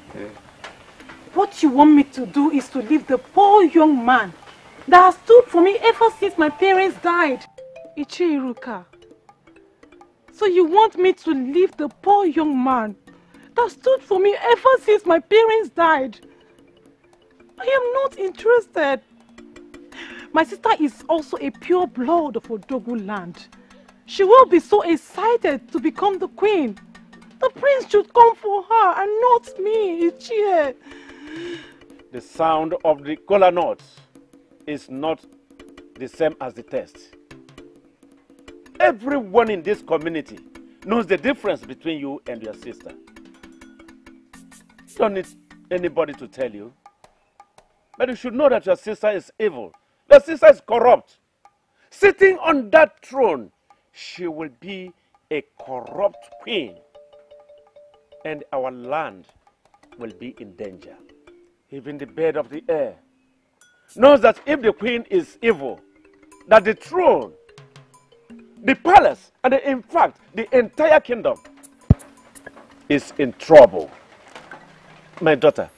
what you want me to do is to leave the poor young man that has stood for me ever since my parents died. Ichie Iruka, so you want me to leave the poor young man that stood for me ever since my parents died? I am not interested. My sister is also a pure blood of Odogwuland. She will be so excited to become the queen. The prince should come for her and not me, Ichie. The sound of the kola nuts is not the same as the taste. Everyone in this community knows the difference between you and your sister. You don't need anybody to tell you. But you should know that your sister is evil. Your sister is corrupt. Sitting on that throne, she will be a corrupt queen. And our land will be in danger. Even the bird of the air knows that if the queen is evil, that the throne, the palace, and the, in fact, the entire kingdom is in trouble. My daughter,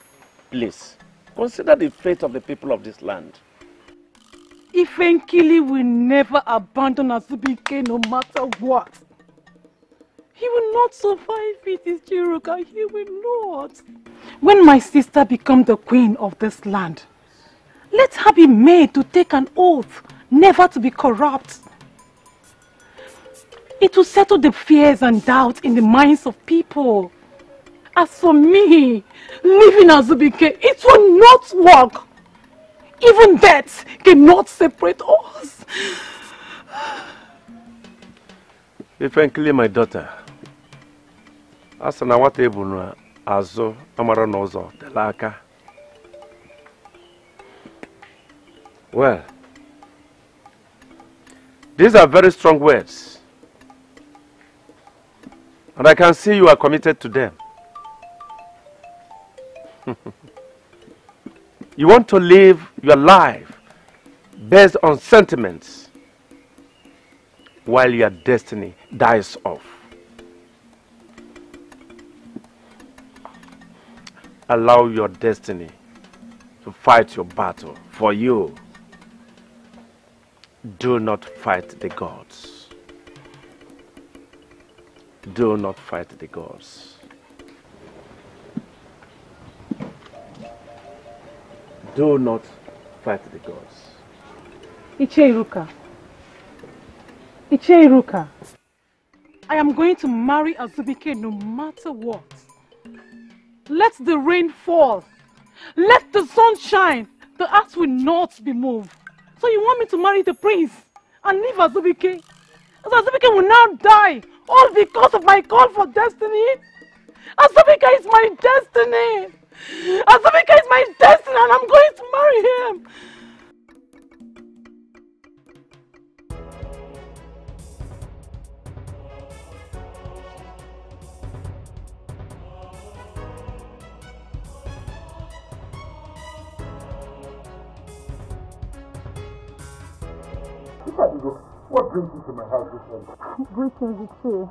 please, consider the fate of the people of this land. Ifenkili will never abandon Azubike no matter what. He will not survive it, Ichie Iruka. He will not. When my sister becomes the queen of this land, let her be made to take an oath never to be corrupt. It will settle the fears and doubts in the minds of people. As for me, living Azubike, it will not work. Even death cannot separate us. Ifenkili, my daughter, Asana watebuna azo amara nozo telaka. Well, these are very strong words, and I can see you are committed to them. You want to live your life based on sentiments while your destiny dies off. Allow your destiny to fight your battle for you. Do not fight the gods. Do not fight the gods. Do not fight the gods. Ichie Iruka. Ichie Iruka. I am going to marry Azubike no matter what. Let the rain fall. Let the sun shine. The earth will not be moved. So you want me to marry the prince and leave Azubike? Azubike will now die. All because of my call for destiny. Azubike is my destiny. Azubike is my destiny, and I'm going to marry him. Ifeadigo, what brings you to my house this morning? Greetings, Ichie.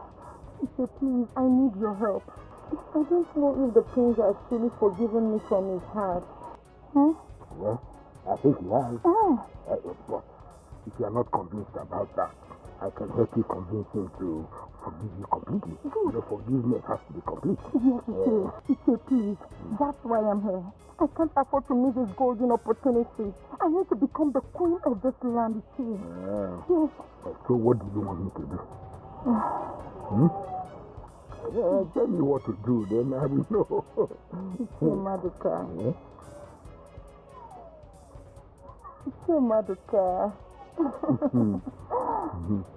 Ichie, please, I need your help. I don't know if the prince has truly forgiven me from his heart. Hmm? Well, I think he has. Oh. Uh, but if you are not convinced about that, I can help you convince him to forgive you completely. Good. The forgiveness has to be complete. Yes, it is. It's a please. That's why I'm here. I can't afford to miss this golden opportunity. I need to become the queen of this land, too. Yeah. Yes. So what do you want me to do? hmm? Yeah, tell me what to do, then I will know. Ichie Maduka. Yeah? Ichie Maduka.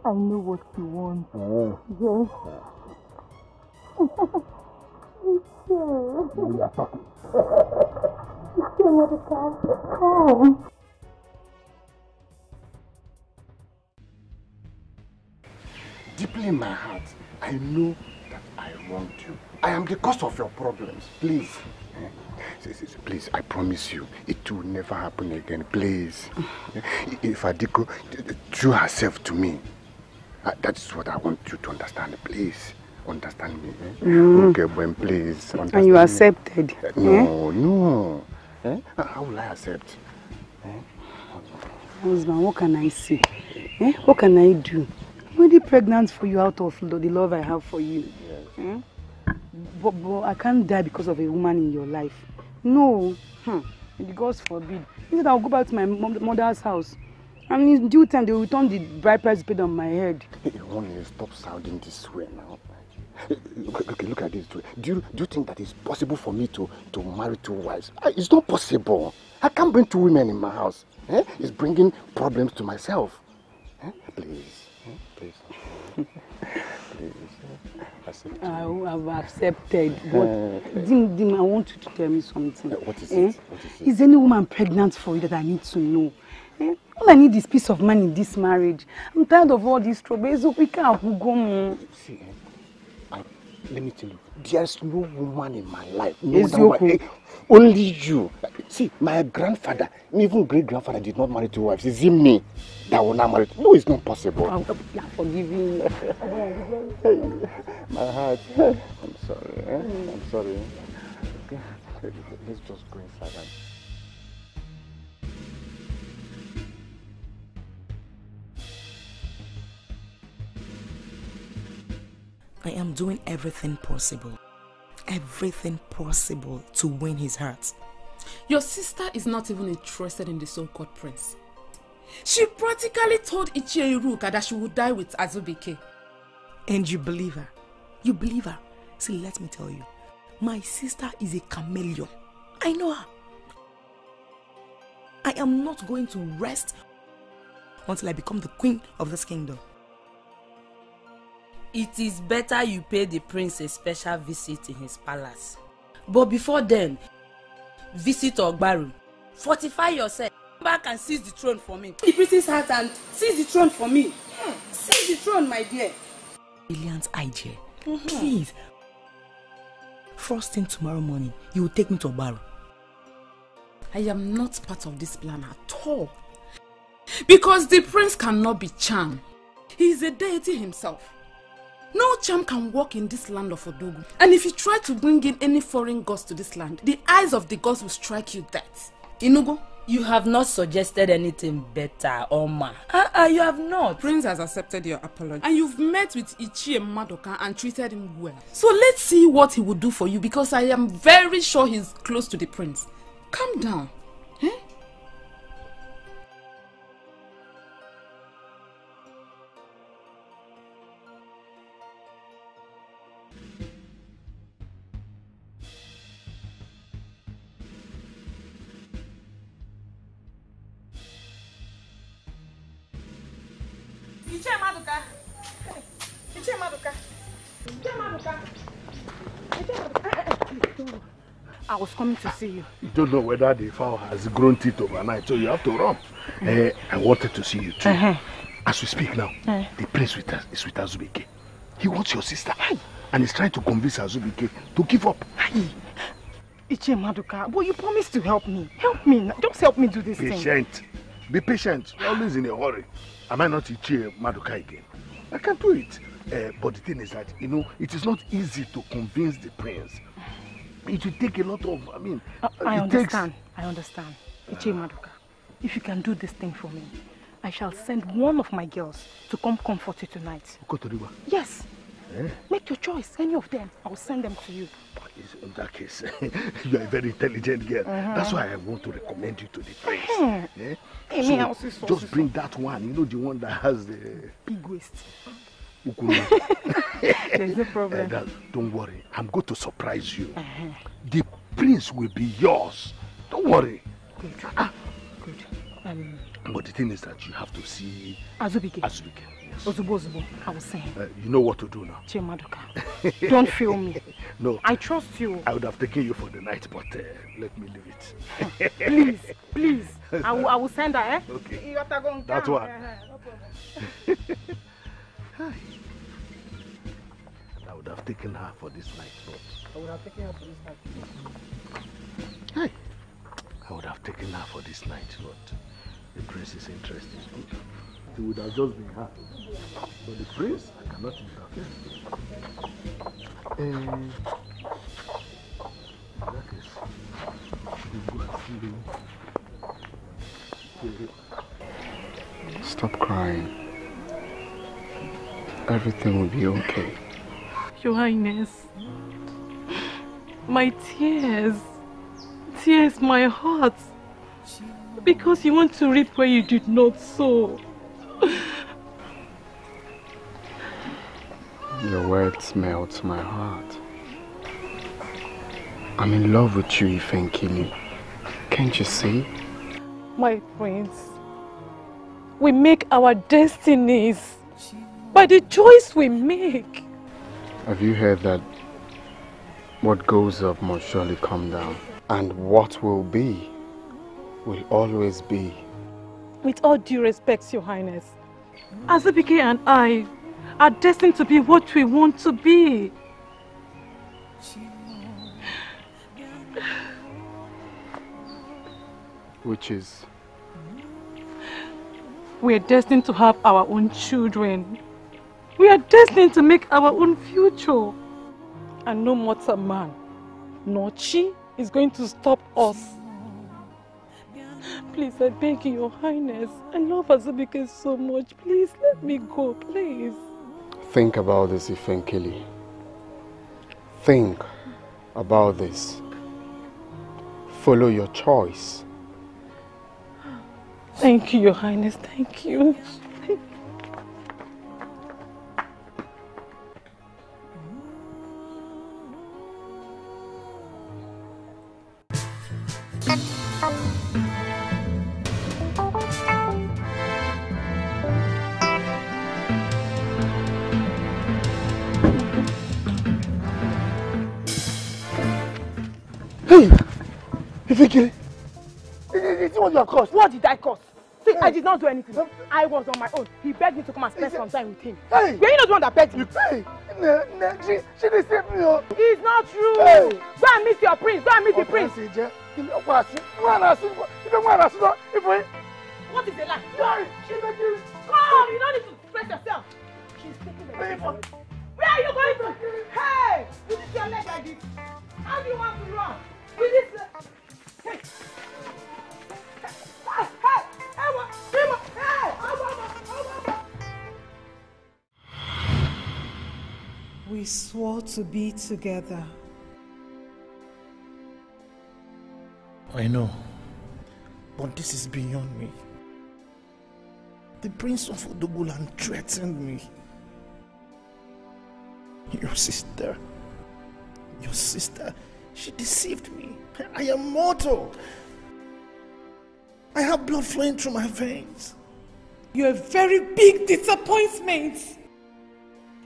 I know what you want. Uh, yes. We are talking. Oh. Deeply in my heart, I know that I wronged you. I am the cause of your problems. Please. Please, I promise you, it will never happen again. Please. If Adiko drew herself to me, that's what I want you to understand. Please. Understand me. Eh? Mm. Okay, when please. Understand and you accepted. Me. No, eh? no. Eh? How will I accept? Eh? Husband, what can I say? Eh? What can I do? I'm already pregnant for you out of the love I have for you. Yes. Eh? But, but I can't die because of a woman in your life. No. Hmm. God forbid. Instead, I'll go back to my mother's house. And in due time, they will return the bride price paid on my head. Hey, honey, stop sounding this way now. Okay, look at this. Do you, do you think that it's possible for me to, to marry two wives? It's not possible. I can't bring two women in my house. Eh? It's bringing problems to myself. Eh? Please. Eh? Please. Please. Accept. I have accepted. But, Dim, Dim, I want you to tell me something. Uh, what, is eh? it? what is it? Is any woman pregnant for you that I need to know? Eh? All I need is peace of mind in this marriage. I'm tired of all these troubles. We can't go. See, let me tell you, there's no woman in my life. No woman. Only you. See, my grandfather, even great-grandfather did not marry two wives. It's him, me, that will not marry. No, it's not possible. I'm forgiving you. My heart. I'm sorry. Eh? I'm sorry. Okay. Let's just go inside. I am doing everything possible, everything possible to win his heart. Your sister is not even interested in the so-called prince. She practically told Ichie Iruka that she would die with Azubike. And you believe her? You believe her? See, let me tell you, my sister is a chameleon. I know her. I am not going to rest until I become the queen of this kingdom. It is better you pay the prince a special visit in his palace. But before then, visit Ogbaru. Fortify yourself. Come back and seize the throne for me. The prince's heart and seize the throne for me. Yeah. Seize the throne, my dear. Brilliant idea. Mm-hmm. Please. First thing tomorrow morning, you will take me to Ogbaru. I am not part of this plan at all. Because the prince cannot be charmed. He is a deity himself. No charm can walk in this land of Odogwu. And if you try to bring in any foreign gods to this land, the eyes of the gods will strike you dead. Inugo, you have not suggested anything better, Oma. Ah, uh, uh, you have not. Prince has accepted your apology. And you've met with Ichie Maduka and treated him well. So let's see what he will do for you, because I am very sure he's close to the prince. Calm down. Eh? Ichie Maduka! Ichie Maduka! Ichie Maduka! Ichie Maduka! I was coming to see you. You don't know whether the fowl has grown teeth overnight, so you have to run. Uh, I wanted to see you too. Uh -huh. As we speak now, uh -huh. the prince with us is with Azubike. He wants your sister, and he's trying to convince Azubike to give up. Ichie Maduka, well, you promised to help me. Help me, just help me do this patient. thing. Patient. Be patient. You're always in a hurry. Am I not Ichie Maduka again? I can't do it. Uh, but the thing is that, you know, it is not easy to convince the prince. It will take a lot of, I mean... Uh, I understand. Takes... I understand. Ichie Maduka, if you can do this thing for me, I shall send one of my girls to come comfort you tonight. Kotoriwa? Yes. Eh? Make your choice. Any of them. I will send them to you. In that case, you are a very intelligent girl. Mm-hmm. That's why I want to recommend you to the prince. Mm-hmm. eh? hey, so just also bring also. that one, you know, the one that has the... big waist. There's no problem. Uh, that, don't worry, I'm going to surprise you. Uh-huh. The prince will be yours. Don't worry. Good. Ah. Good. Um, but the thing is that you have to see... Azubike. Azubike. Yes. Ozubo, Ozubo, I was saying. Uh, you know what to do now. Ichie Maduka, don't fail me. No. I trust you. I would have taken you for the night, but uh, let me leave it. Please, please. I, will, I will send her, eh? Okay. That one. I would have taken her for this night, but... I would have taken her for this night. Hey. I would have taken her for this night, but the prince is interested. It would have just been her. But the prince, I cannot interfere. Uh, that is, we go and see him. Stop crying. Everything will be okay. Your Highness, my tears. Tears, my heart, because you want to reap where you did not sow. Your words melt my heart. I'm in love with you, Ifenkili. Can't you see? My prince, we make our destinies by the choice we make. Have you heard that what goes up must surely come down? And what will be, will always be. With all due respect, Your Highness, Azubike and I are destined to be what we want to be. Which is? We are destined to have our own children. We are destined to make our own future. And no mortal man, nor she, is going to stop us. Please, I beg you, Your Highness. I love Azubike so much. Please, let me go, please. Think about this, Ifenkili. Think about this. Follow your choice. Thank you, Your Highness. Thank you. Hey, Ifeikeli, this is what you have caused. What did I cause? See, hey. I did not do anything. I was on my own. He begged me to come and spend some time with him. Hey, were you not the one that begged me? Hey, no, no, she, she deceived me. It's not true. Hey. Go and meet your prince. Go and meet oh, the prince. What is the lie? Come, come, you don't need to express yourself. She's taking the money. Where are you going to? Hey, you did your leg like this. How do you want to run? With this, uh, hey. Hey, hey, hey, what? Hey, what? Hey, what? We swore to be together. I know, but this is beyond me. The Prince of Odogwuland threatened me. Your sister, your sister. She deceived me. I am mortal. I have blood flowing through my veins. You're a very big disappointment.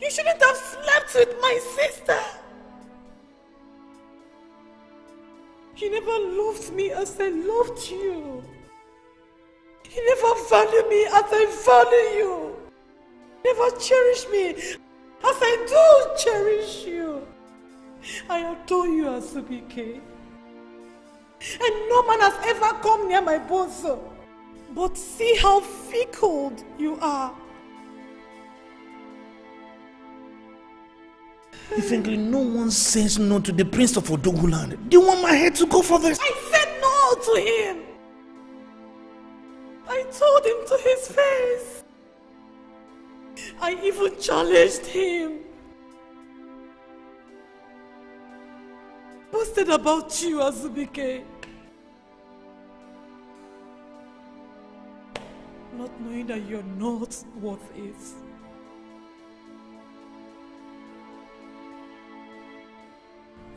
You shouldn't have slept with my sister. You never loved me as I loved you. You never valued me as I value you. You never cherished me as I do cherish you. I adore you, Azubike. And no man has ever come near my bosom. But see how fickle you are. Ifenkili, no one says no to the Prince of Odogwuland. Do you want my head to go for this? I said no to him. I told him to his face. I even challenged him. Posted about you, Azubike. Not knowing that you're not worth it.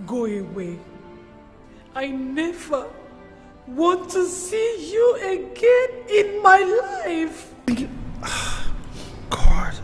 Go away. I never want to see you again in my life. God.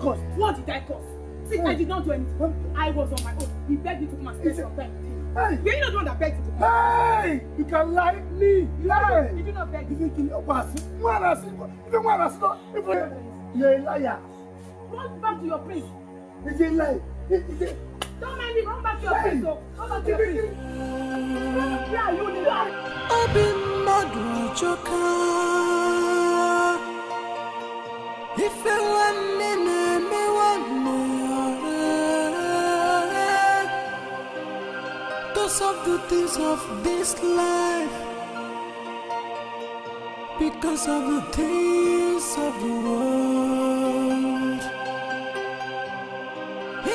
What? What did I cause? See, oh. I did not do anything. What? I was on my own. He begged me to come and spend some time with you. Hey! You're not the one that begged you to come. Hey! You can lie, me! Lie! You do not beg me. You think you're a liar. Run back to your place. It's a lie. Don't mind me. Run back to your place. Run back to your place. I've been mad with your car. If you want me. Of the things of this life, because of the things of the world. Yeah.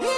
Yeah.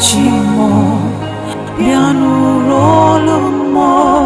chimo bianurolomo.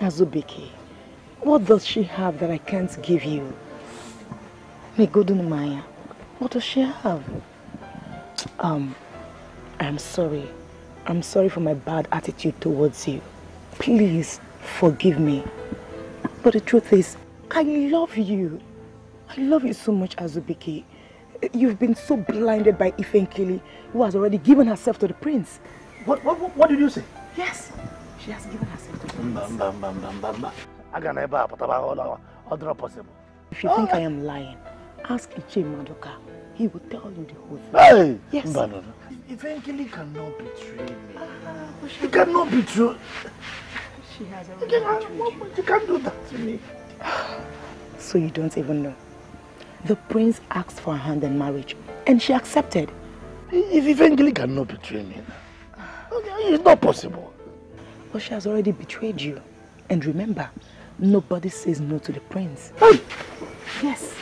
Azubike, what does she have that I can't give you? Megodunumaya, what does she have? Um, I'm sorry. I'm sorry for my bad attitude towards you. Please forgive me. But the truth is, I love you. I love you so much, Azubike. You've been so blinded by Ifenkili, who has already given herself to the prince. What, what, what, what did you say? Yes, she has given herself to the prince. If you think I am lying, ask Ichie Maduka. He will tell you the whole thing. Hey! Yes. Ifenkili cannot betray me. Ah, she cannot betray. She has already betrayed you. You can't do that to me. So you don't even know. The prince asked for her hand in marriage, and she accepted. If Ifenkili cannot betray me, it's not possible. But she has already betrayed you. And remember, nobody says no to the prince. Hey. Yes.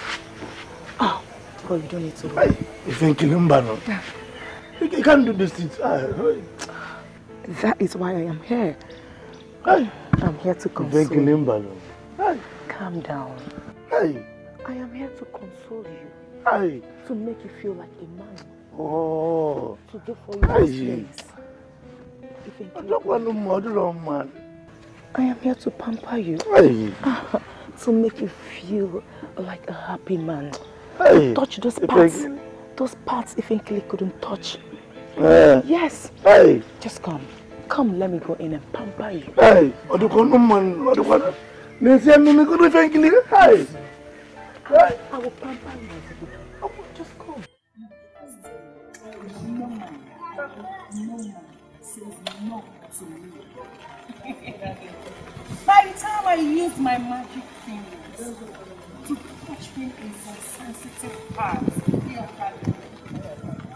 Oh, God, you don't need to. Hey, Ifenkili, you can't do these things. That is why I am here. Hey. I'm here to console you. Hey. Calm down. Hey. I am here to console you. Aye. To make you feel like a man. Oh. To do for you. I don't want to murder a man. I am here to pamper you. Aye. Ah, to make you feel like a happy man. Aye. Touch those parts. Aye. Those parts Ifenkili couldn't touch. Aye. Yes. Aye. Just come. Come, let me go in and pamper you. Aye. I don't want to man. I don't want to. Aye. I will pamper you. I will just come. No man, no man says no to me. By the time I use my magic fingers to touch me in some sensitive parts,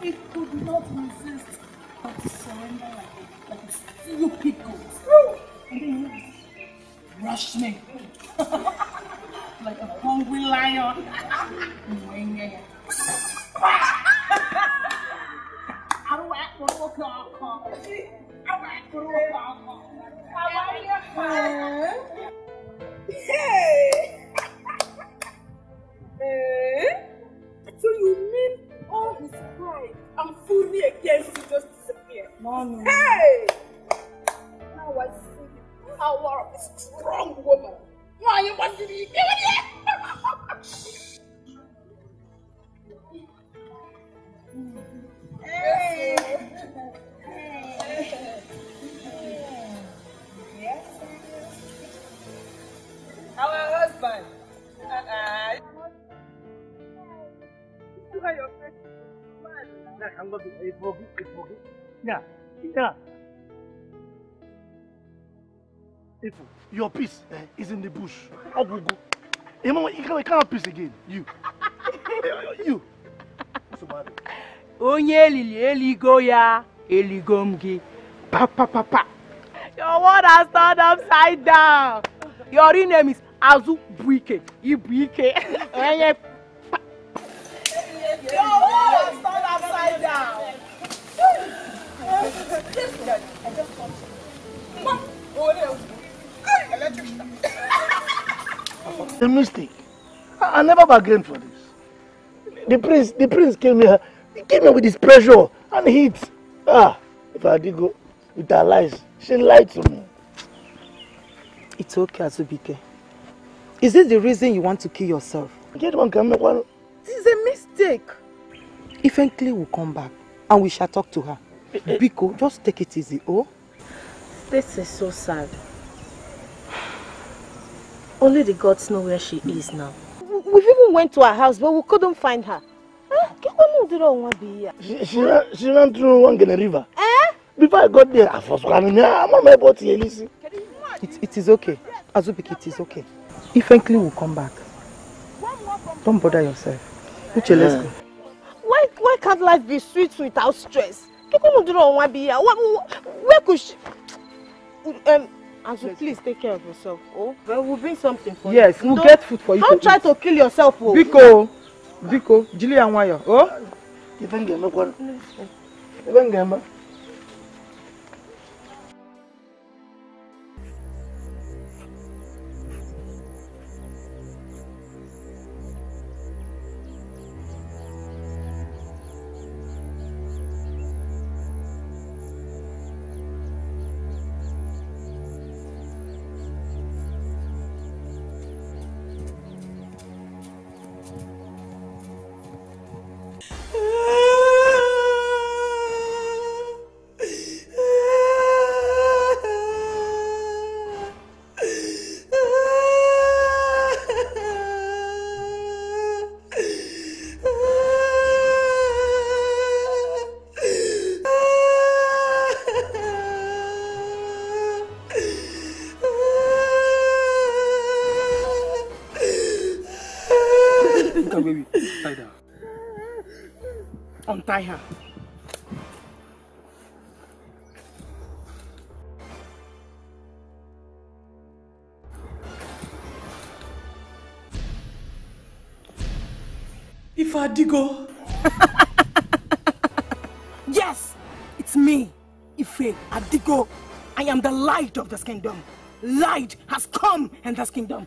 it could not resist but to surrender like a, like a stupid goat. And then you rush me. Like a hungry lion. I don't want to walk off. I Hey! Hey! So you mean all his pride and fury against you just disappeared? No, no, no. Hey! Now I see the power of a strong woman. Why you want to be here? Hey! Hey! Yes? Our husband! Uh-uh. You are your friend. I love you. I love you. Yeah. Yeah. Ifu, your peace eh, is in the bush. I will go. You can't have peace again. You. You. What's the matter? Onye lili eligo ya eligo mgi. Pa pa pa pa. Your world has turned upside down. Your real name is Azubike. Ibuike. Onye. Your world has turned upside down. I just want you. What? Oh no. Electric shock. A mistake. I never bargained for this. The prince, the prince came here. He came here with his pressure and heat. Ah, Ifeadigo, with her lies, she lied to me. It's okay, Azubike. Is this the reason you want to kill yourself? One can make one. This is a mistake. Ifenkili will come back and we shall talk to her. Biko, just take it easy, oh? This is so sad. Only the gods know where she is now. We've even went to her house, but we couldn't find her. She, she, ran, she ran through one in the river. Eh? Before I got there, I was running. I'm on my boat here, listen. It, it is okay. Azubike, it is okay. Ifenkili will come back. Don't bother yourself. Uche, let's go. Why, why can't life be sweet without stress? Where could she... Um, Azubike, please take care of yourself. Oh, well, we'll bring something for you. Yes, we'll don't, get food for you. Don't try to kill yourself, oh. Biko. Biko, Jilly and Wire, oh? You think I'm not going to. You think I'm not. Untie her. Ifeadigo. Yes, it's me, Ifeadigo. I am the light of this kingdom. Light has come in this kingdom.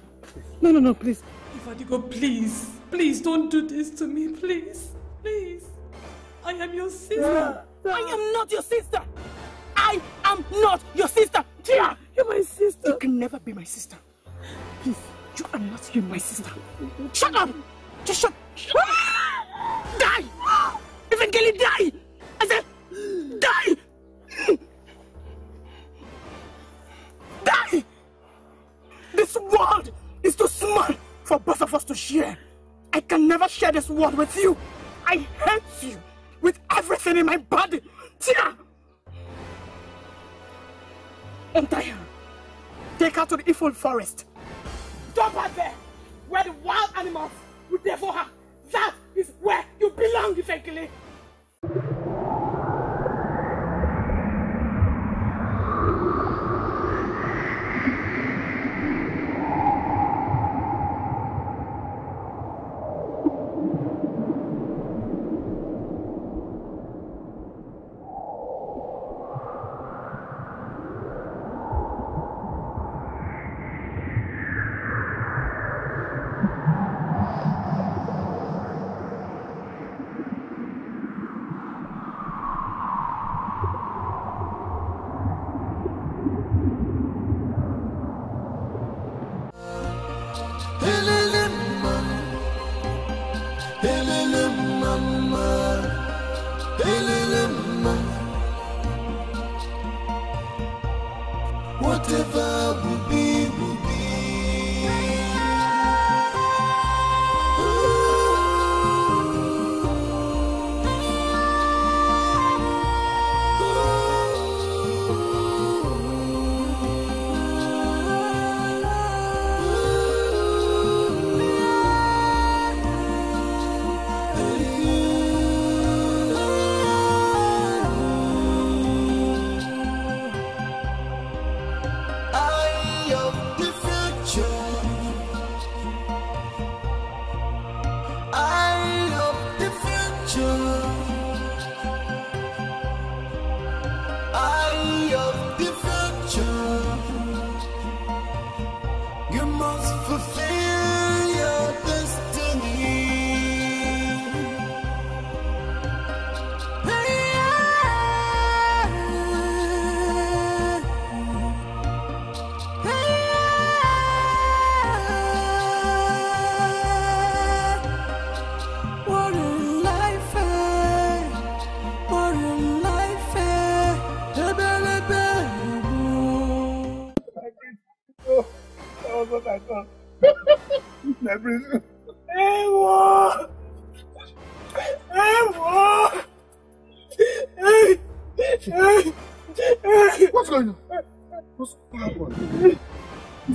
No, no, no, please. Ifeadigo, please. Please don't do this to me, please. Please. I am your sister. Yeah. I am not your sister. I am not your sister. Tia, you're my sister. You can never be my sister. Please, you are not you, my sister. Shut up. Just shut. Die. Ifenkili, die. I said, die. Die. This world is too small for both of us to share. I can never share this world with you. I hate you. With everything in my body! Tia! Untie her. Take her to the Ifeadigo forest. Dump her there, where the wild animals will devour her. That is where you belong, Ifeikeli.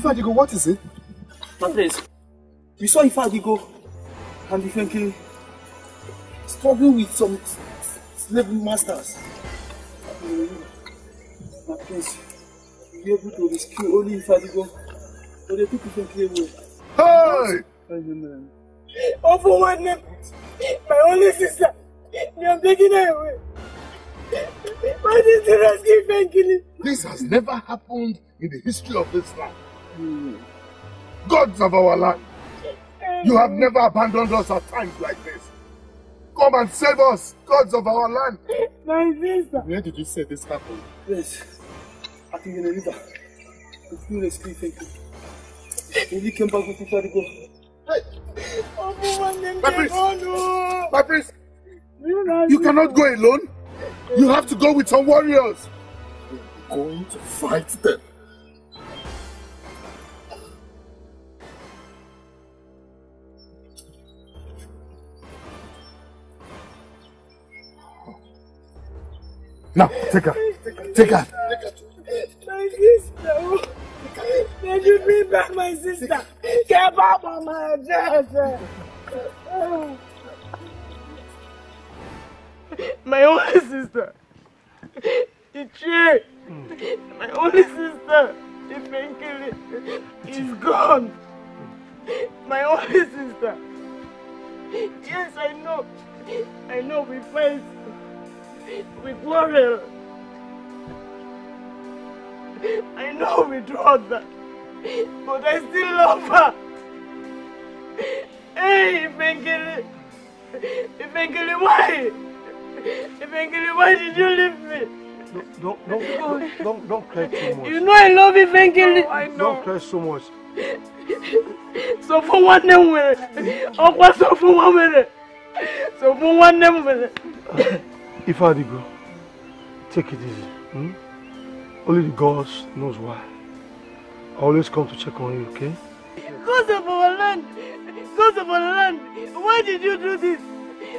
Ifeadigo, what is it? My place. We saw Ifeadigo and Ifenkili struggling with some slave masters. My place, we were able to rescue only Ifeadigo, but they took Ifenkili away. Hey! Oh, for one name, my only sister, they are taking her away. Why did you rescue Ifenkili? This has never happened in the history of this land. Mm. Gods of our land, you have never abandoned us at times like this. Come and save us, gods of our land. My sister. Where did you say this happened? Yes, I think in the river. The fool is sleeping. When you came back with each other, go. My priest, my priest, you cannot go alone. You have to go with some warriors. We're going to fight them. Now, take her. Take her. My sister. Can you bring back my sister? Get back on my address. My only sister. Ichie. My only sister. Ifenkili is gone. My only sister. Yes, I know. I know we fight. We quarrel. I know we dropped that, but I still love her. Hey, Ifenkili, Ifenkili, why? Ifenkili, why did you leave me? Don't, don't, don't, don't, don't cry too much. You know I love Ifenkili. No, I know. Don't cry so much. So for one name, oh, so for one minute, so for one name. Ifeadigo, take it easy. Hmm? Only the gods knows why. I always come to check on you, okay? Gods of our land! Gods of our land! Why did you do this?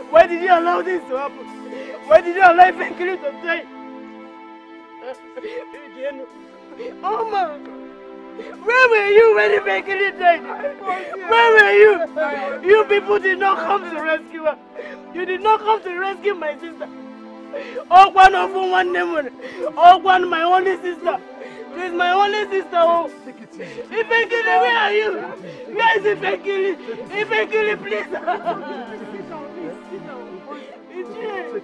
Why did you allow this to happen? Why did you allow Ifenkili to die? Oma! Where were you when Ifenkili died? Where were you? You people did not come to rescue her. You did not come to rescue my sister. Oh, one of one name. Oh, one, my only sister. This is my only sister. Oh, Ifenkili, where are you? Where is Ifenkili? Ifenkili, please. Ichie,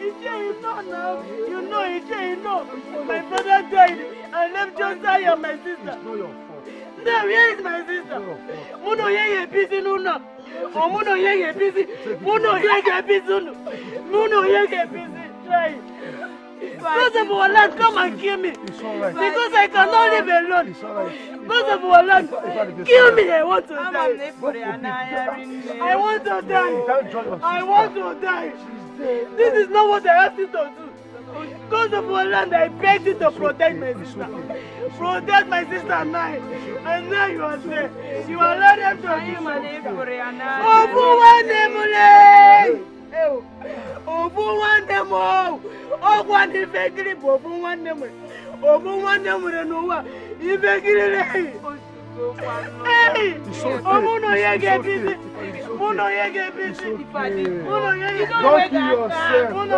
Ichie, you know now. You know, Ichie, you know. My brother died and left Josiah and my sister. Now, where is my sister? Muno ye busy nuna. Oh, Muno ye busy. Muno ye busy. Muno ye busy. Because of our land, come and kill me. Because I cannot live alone. Because of our land, kill me. I want to die. I want to die. I want to die. This is not what I asked you to do. Because of our land, I begged you to protect my sister. Protect my sister and I. And now you are there. You allow them to him and him for Obuwan Demole! Obuwan Demole! Obuwan Ifeikeli! Obuwan Demole! Obuwan Demole Nowa! Ifeikeli! Hey! Omuno yege bibi. Omuno yege bibi. Omuno yege bibi. Omuno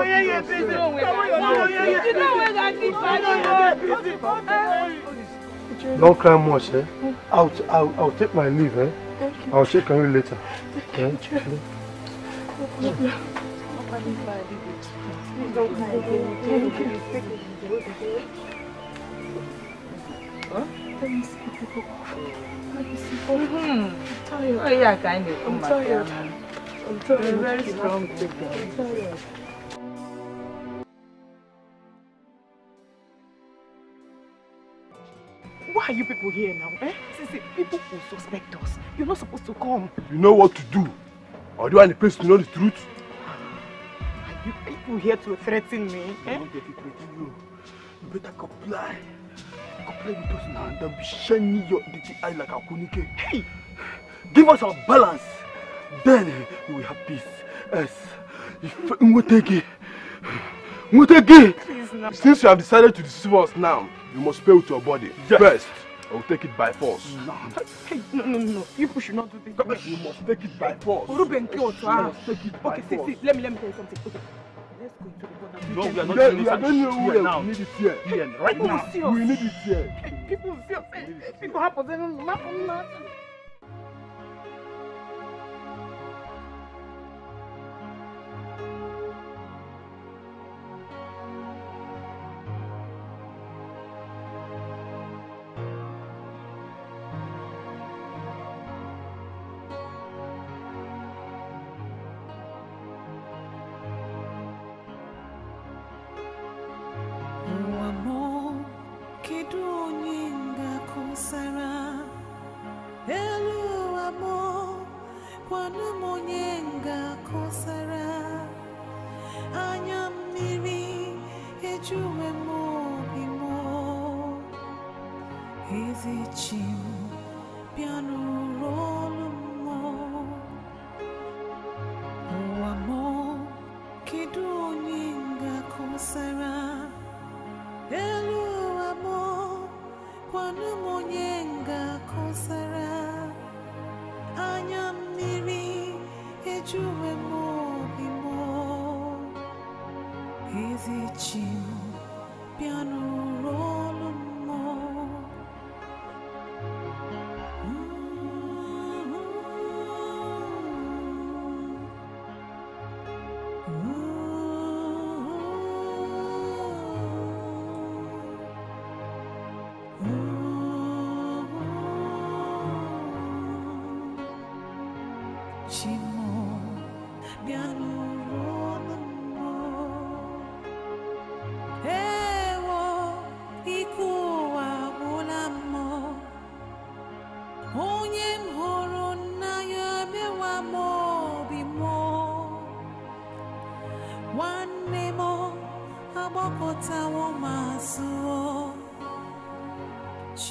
yege bibi. Omuno yege bibi. Don't cry much, eh? I'll, I'll, I'll take my leave, eh? Thank you. I'll check on you later. Thank you. Please don't cry again. Thank you. Huh? Thanks. I'm tired. Oh, yeah, kind of. I'm tired. I'm tired. You're very strong. I'm tired. Why are you people here now? Eh? See, see, people will suspect us. You're not supposed to come. You know what to do. Or do you want the place to know the truth? Are you people here to threaten me? Eh? You better comply. Play with us now and then be shining your eye like a kunike. Hey! Give us our balance. Then we will have peace. Yes. Please, no. Since you have decided to deceive us now, you must pay with your body. Yes. First, I will take it by force. No. Hey, no, no, no. People should not do this. Come you must take it by force. Ruben, you must take it by okay, force. Okay, see, see. Let me, let me tell you something. Okay. Let's go into the corner. No, we are not doing this. We need it here. Here and right now. We need it here. People will see us. People have to say, not from now.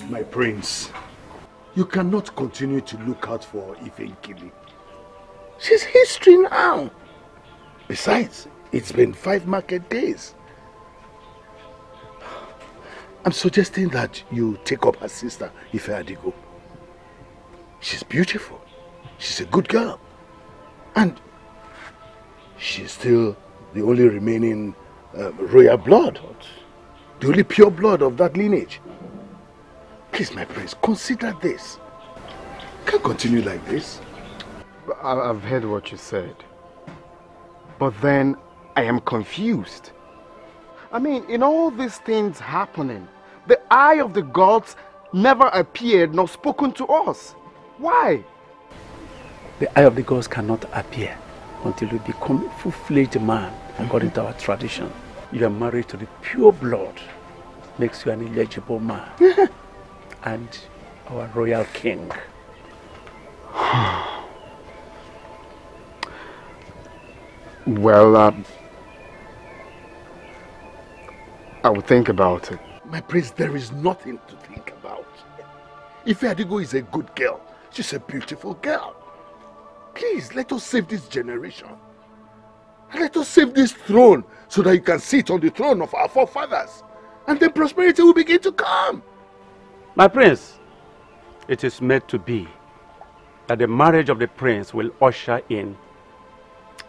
My prince, you cannot continue to look out for Ifenkili. She's history now. Besides, it's been five market days. I'm suggesting that you take up her sister, Ifeadigo. She's beautiful. She's a good girl. And she's still the only remaining uh, royal blood. The only pure blood of that lineage. Please, my prince, consider this. Can't continue like this. I've heard what you said. But then, I am confused. I mean, in all these things happening, the Eye of the Gods never appeared nor spoken to us. Why? The Eye of the Gods cannot appear until you become a full-fledged man, according to our tradition. You are married to the pure blood. Makes you an eligible man. And our royal king. Well, um, I will think about it. My prince, there is nothing to think about. Ifeadigo is a good girl. She's a beautiful girl. Please, let us save this generation. And let us save this throne so that you can sit on the throne of our forefathers. And then prosperity will begin to come. My prince, it is meant to be that the marriage of the prince will usher in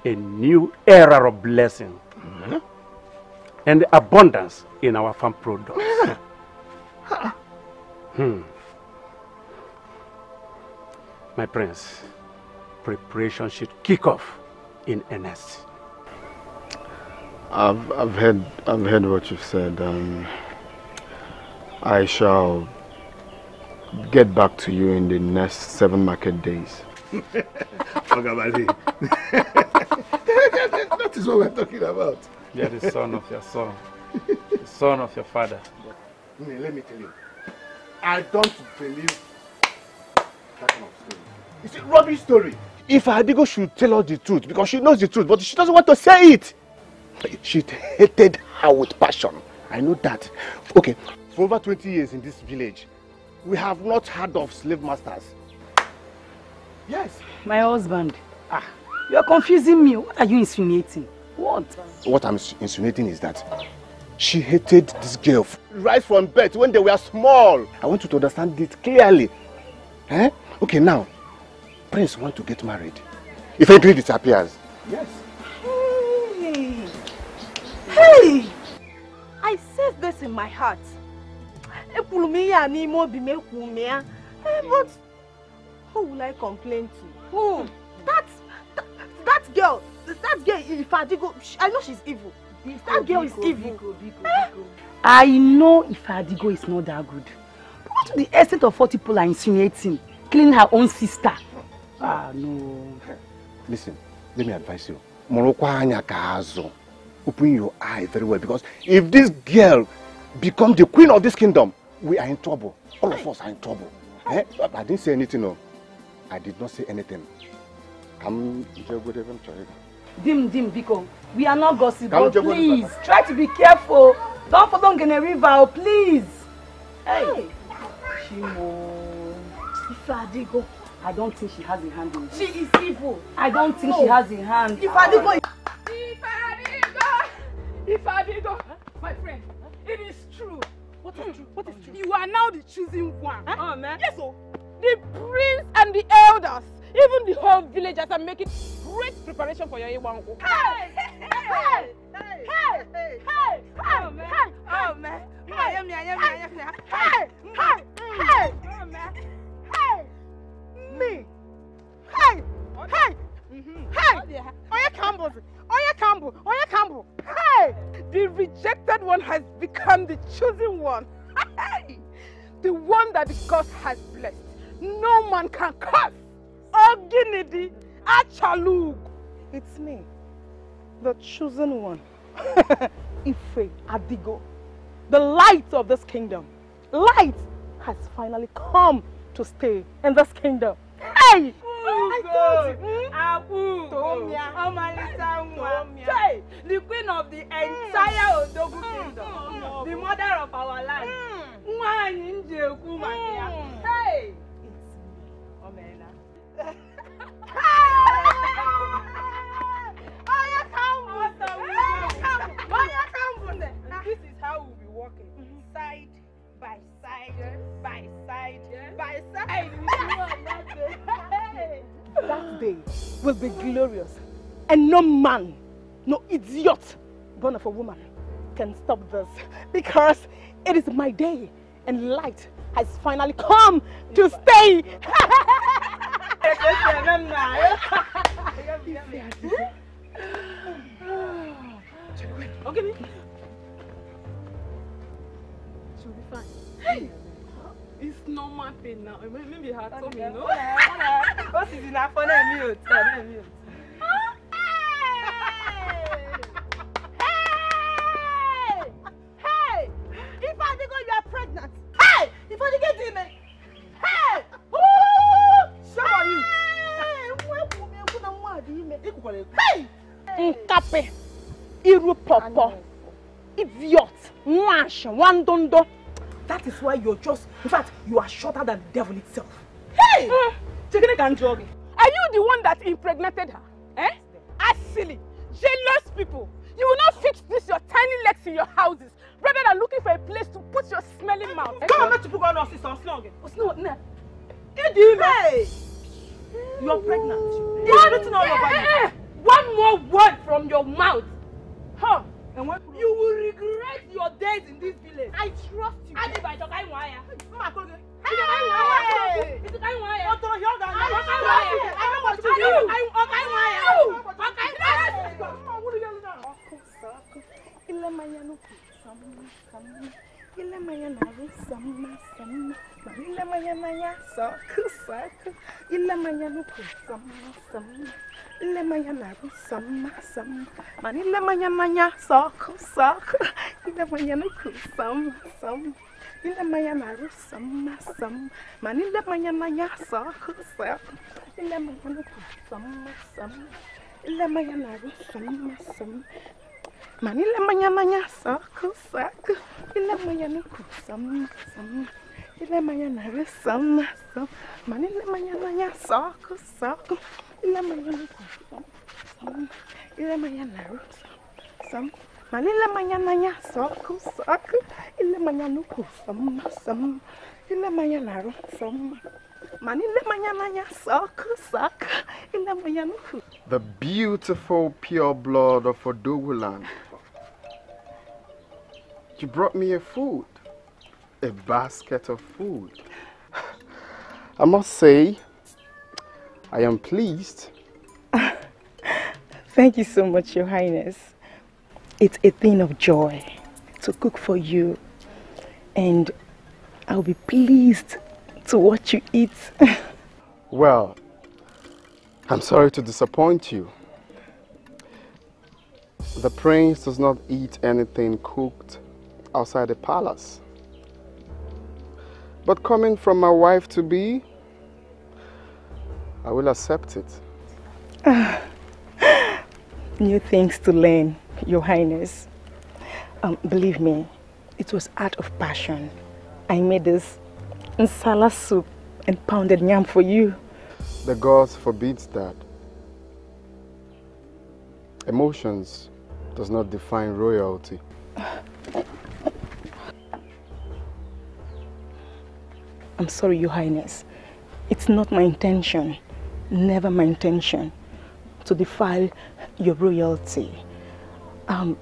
a new era of blessing. Mm-hmm. And abundance in our farm products. Yeah. Huh. Hmm. My prince, preparation should kick off in earnest. I've I've heard I've heard what you've said, and I shall get back to you in the next seven market days. That is what we're talking about. You are the son of your son, the son of your father. But, let me tell you, I don't believe that kind of story. It's a rubbish story. Ifeadigo should tell us the truth, because she knows the truth, but she doesn't want to say it. She hated her with passion. I know that. Okay, for over twenty years in this village, we have not heard of slave masters. Yes. My husband, ah, you are confusing me. What are you insinuating? What? What I'm insinuating is that she hated this girl right from birth when they were small. I want you to understand it clearly. Eh? Okay, now, Prince wants to get married. If Ifeanyi disappears. Yes. Hey. Hey! I said this in my heart. But who will I complain to? Who? That's, that, that girl. That girl, Ifeadigo, I know she's evil. Biko, that girl Biko, is evil. Biko, Biko, Biko. I know Ifeadigo is not that good. But what to the extent of what people are insinuating? Killing her own sister. Ah, no. Listen, let me advise you. Open your eye very well, because if this girl becomes the queen of this kingdom, we are in trouble. All of us are in trouble. Eh? I didn't say anything, no. I did not say anything. I'm Dim, dim, Biko. We are not gossiping. Oh, please, try to be careful. Don't fall down in a river, please. Hey. Chimo. Ifeadigo. I don't think she has a hand in it. She is evil. I don't think no. she has a hand. Ifeadigo. Ifeadigo. Ifeadigo. My friend, it is true. What is true? What is true? You are now the choosing one. Huh? Oh, man. Yes, oh. The prince and the elders, even the whole villagers are making great preparation for your Ewango. Hey! Hey! Hey! Hey! Hey! Hey! Oh man! Oh man! Hey! Hey! Hey! Hey! Oh man! Hey! Me! Hey! Hey! Hey! Oya Campbell! Oya Campbell! Oya Campbell! Hey! The rejected one has become the chosen one. Hey! The one that God has blessed. No man can curse. Oginidi. Achalug. It's me, the chosen one, Ifeadigo. The light of this kingdom. Light has finally come to stay in this kingdom. Hey! The queen of the entire Odogwu kingdom. The mother of our land. Hey! It's me. This is how we'll be walking. Side by side, yes. by side, yes. by side. That day will be glorious. And no man, no idiot born of a woman can stop this. Because it is my day and light has finally come to stay. Okay. She'll be fine. Hey. It's normal pain now. Maybe her tummy, no? What is in her phone and mute? Hey! Hey! If I think you are pregnant. Hey! If I think you are Hey! Hey! Hey! Hey! Hey! Hey! Idiot! That is why you're just, in fact, you are shorter than the devil itself. Hey! Mm. Are you the one that impregnated her? Eh? As silly, jealous people. You will not fix this, your tiny legs in your houses, rather than looking for a place to put your smelling mouth. Come on, let's put on our sister, Oslong. Oslong, no. Hey! You're pregnant. One, yeah. One more word from your mouth. Huh? And when you will regret your days in this village. I trust you. I live by the guy wire. Hey! It's the guy wire. I know what you do. I know what you do. I know what you do. Lemanya some some Mani Lemanya sock sock Lemanya some some Lemanya some some Mani Lemanya sock sock Lemanya some some Lemanya some some Mani Lemanya sock sock Lemanya some some Lemanya some some Mani Lemanya sock sock Lemanya some, Lemanya some, Lemanya sock sock, Lemanya some some, Lemanya some, Lemanya sock sock, Lemanya. The beautiful pure blood of Odogwuland. You brought me a food, a basket of food. I must say, I am pleased. Thank you so much, Your Highness. It's a thing of joy to cook for you, and I'll be pleased to watch you eat. Well, I'm sorry to disappoint you. The prince does not eat anything cooked outside the palace. But coming from my wife-to-be, I will accept it. Uh, new things to learn, Your Highness. Um, believe me, it was out of passion. I made this nsala soup and pounded yam for you. The gods forbids that. Emotions does not define royalty. I'm sorry, Your Highness. It's not my intention. Never my intention to defile your royalty. Um,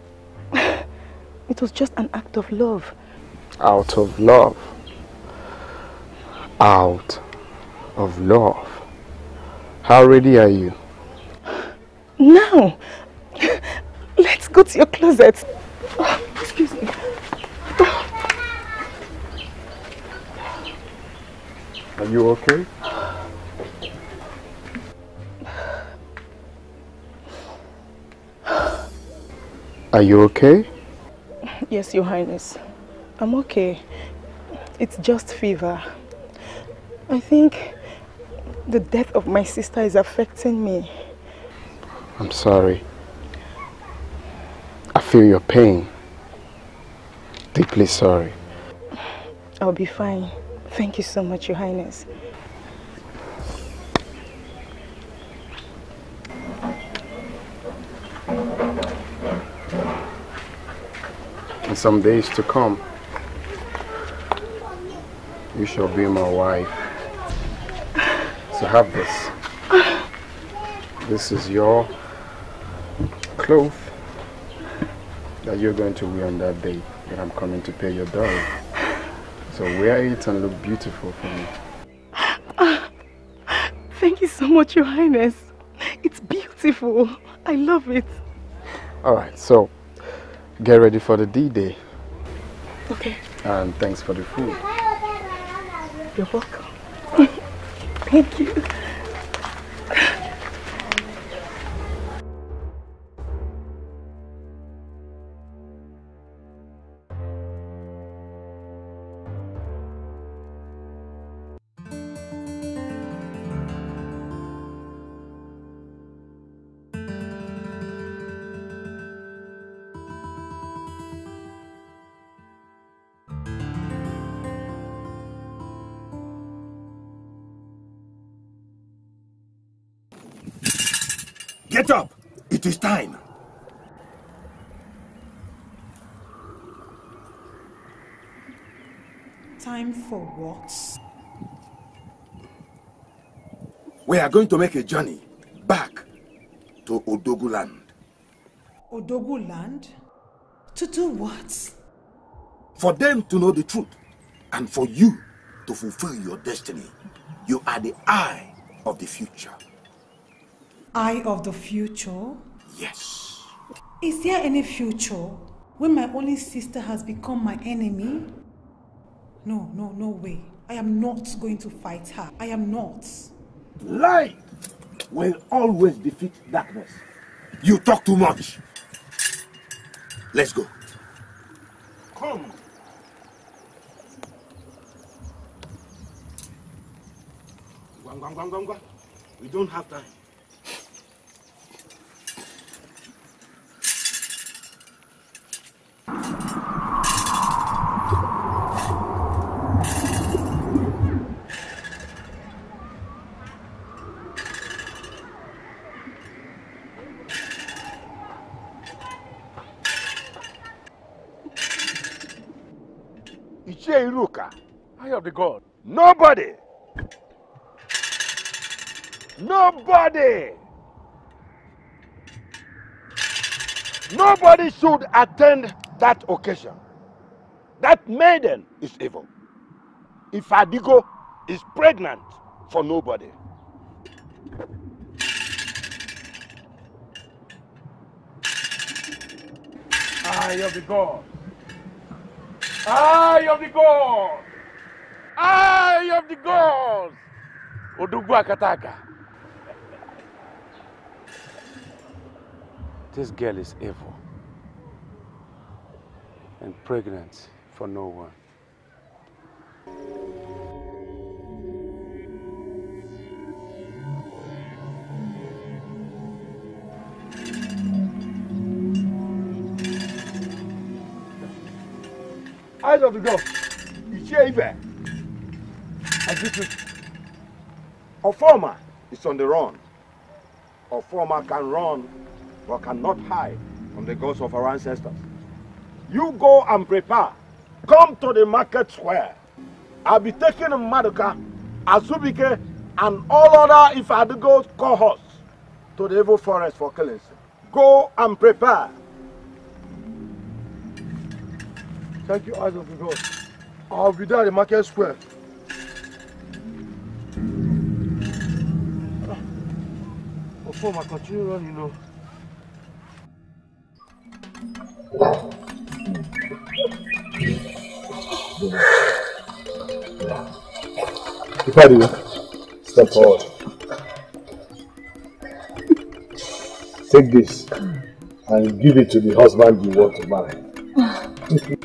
it was just an act of love. Out of love. Out of love. How ready are you? Now. Let's go to your closet. Oh, excuse me. Are you okay? Are you okay? Yes, Your Highness. I'm okay. It's just fever. I think the death of my sister is affecting me. I'm sorry. I feel your pain. Deeply sorry. I'll be fine. Thank you so much, Your Highness. In some days to come, you shall be my wife. So have this. This is your cloth that you're going to wear on that day that I'm coming to pay your dowry. So wear it and look beautiful for me. Uh, thank you so much, Your Highness. It's beautiful. I love it. All right, so get ready for the D-Day. Okay. And thanks for the food. You're welcome. Thank you. Get up! It is time! Time for what? We are going to make a journey back to Odogwuland. Odogwuland? To do what? For them to know the truth and for you to fulfill your destiny. You are the eye of the future. Eye of the future? Yes. Is there any future when my only sister has become my enemy? No, no, no way. I am not going to fight her. I am not. Light will always defeat darkness. You talk too much. Let's go. Come. We don't have time. Ichie Iruka, Eye of the God. Nobody! Nobody! Nobody should attend that occasion. That maiden is evil. Ifeadigo is pregnant for nobody. Eye of the God. Eye of the God. Eye of the God. Odogwuakataka. This girl is evil and pregnant for no one. Eyes of the God, Ichie Ife, Azubike. Ofoma is on the run. Ofoma can run or cannot hide from the gods of our ancestors. You go and prepare. Come to the market square. I'll be taking Maduka, Azubike, and all other Ifeadigo's cohorts to the evil forest for killings. Go and prepare. Thank you, Eyes of the God. I'll be there at the market square. Ofoma, continue running, you know. Ifeadigo, step forward. Take this and give it to the husband you want to marry.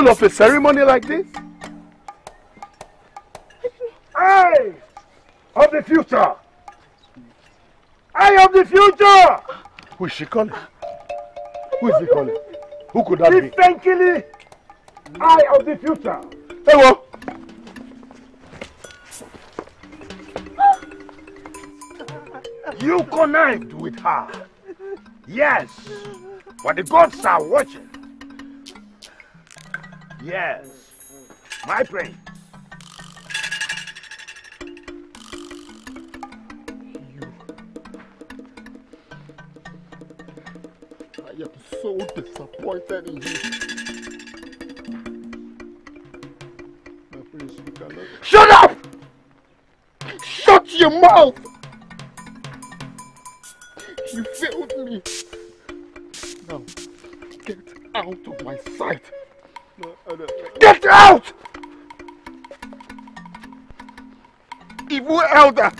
Of a ceremony like this? Eye of the future! Eye of the future! Who is she calling? Who is she calling? Who could that be? Ifenkili! Eye of the future! Hey, what? You connived with her. Yes. But the gods are watching. Yes. My prince. I am so disappointed in you. My prince, you cannot... Shut up! Shut your mouth! You failed me. Now, get out of my sight. No, I don't, I don't. Get out! Evil elder!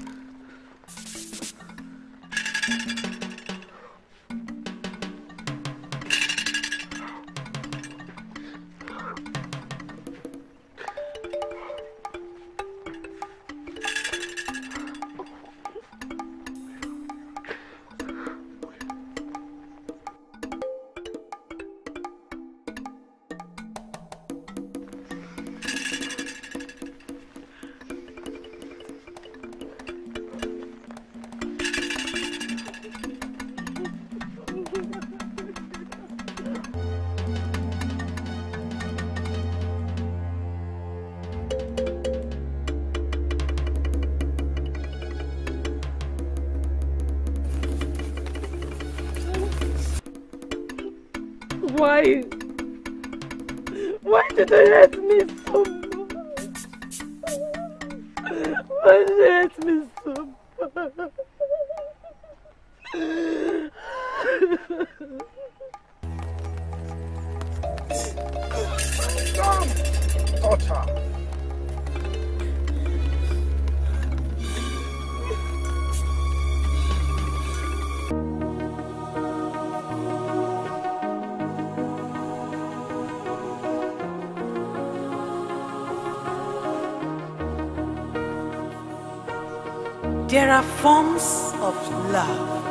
There are forms of love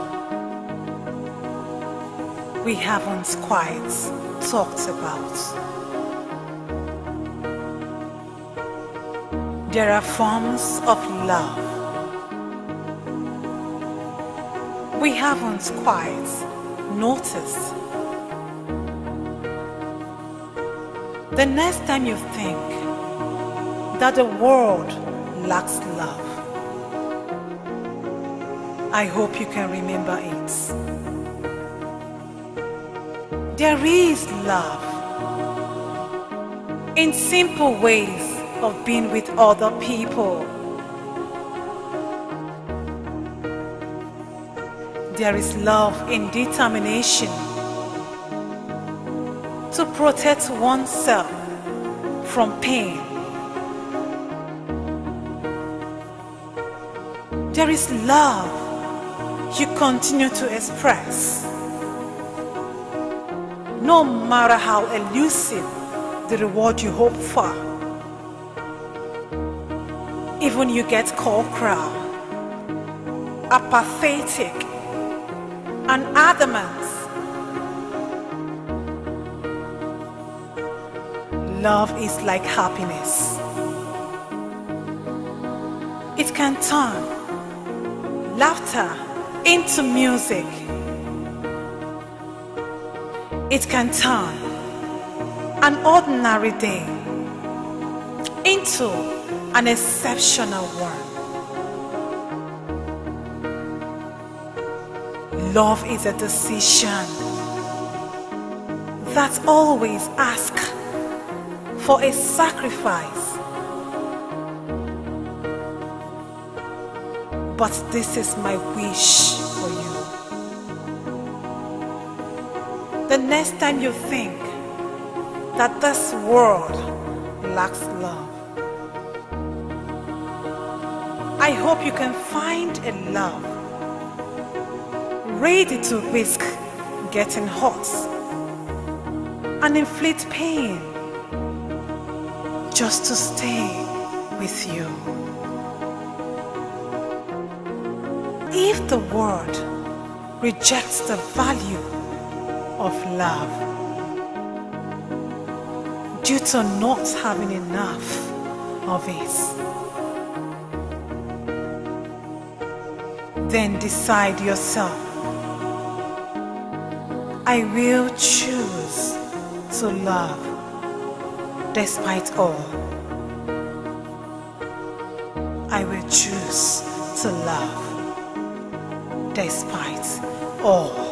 we haven't quite talked about. There are forms of love we haven't quite noticed. The next time you think that the world lacks love, I hope you can remember it. There is love in simple ways of being with other people. There is love in determination to protect oneself from pain. There is love you continue to express, no matter how elusive the reward you hope for. Even you get corporal, apathetic, and adamant. Love is like happiness. It can turn laughter into music. It can turn an ordinary day into an exceptional one. Love is a decision that always asks for a sacrifice. But this is my wish for you. The next time you think that this world lacks love, I hope you can find a love ready to risk getting hot and inflict pain just to stay with you. If the world rejects the value of love due to not having enough of it, Then decide yourself. I will choose to love despite all. I will choose to love despite all.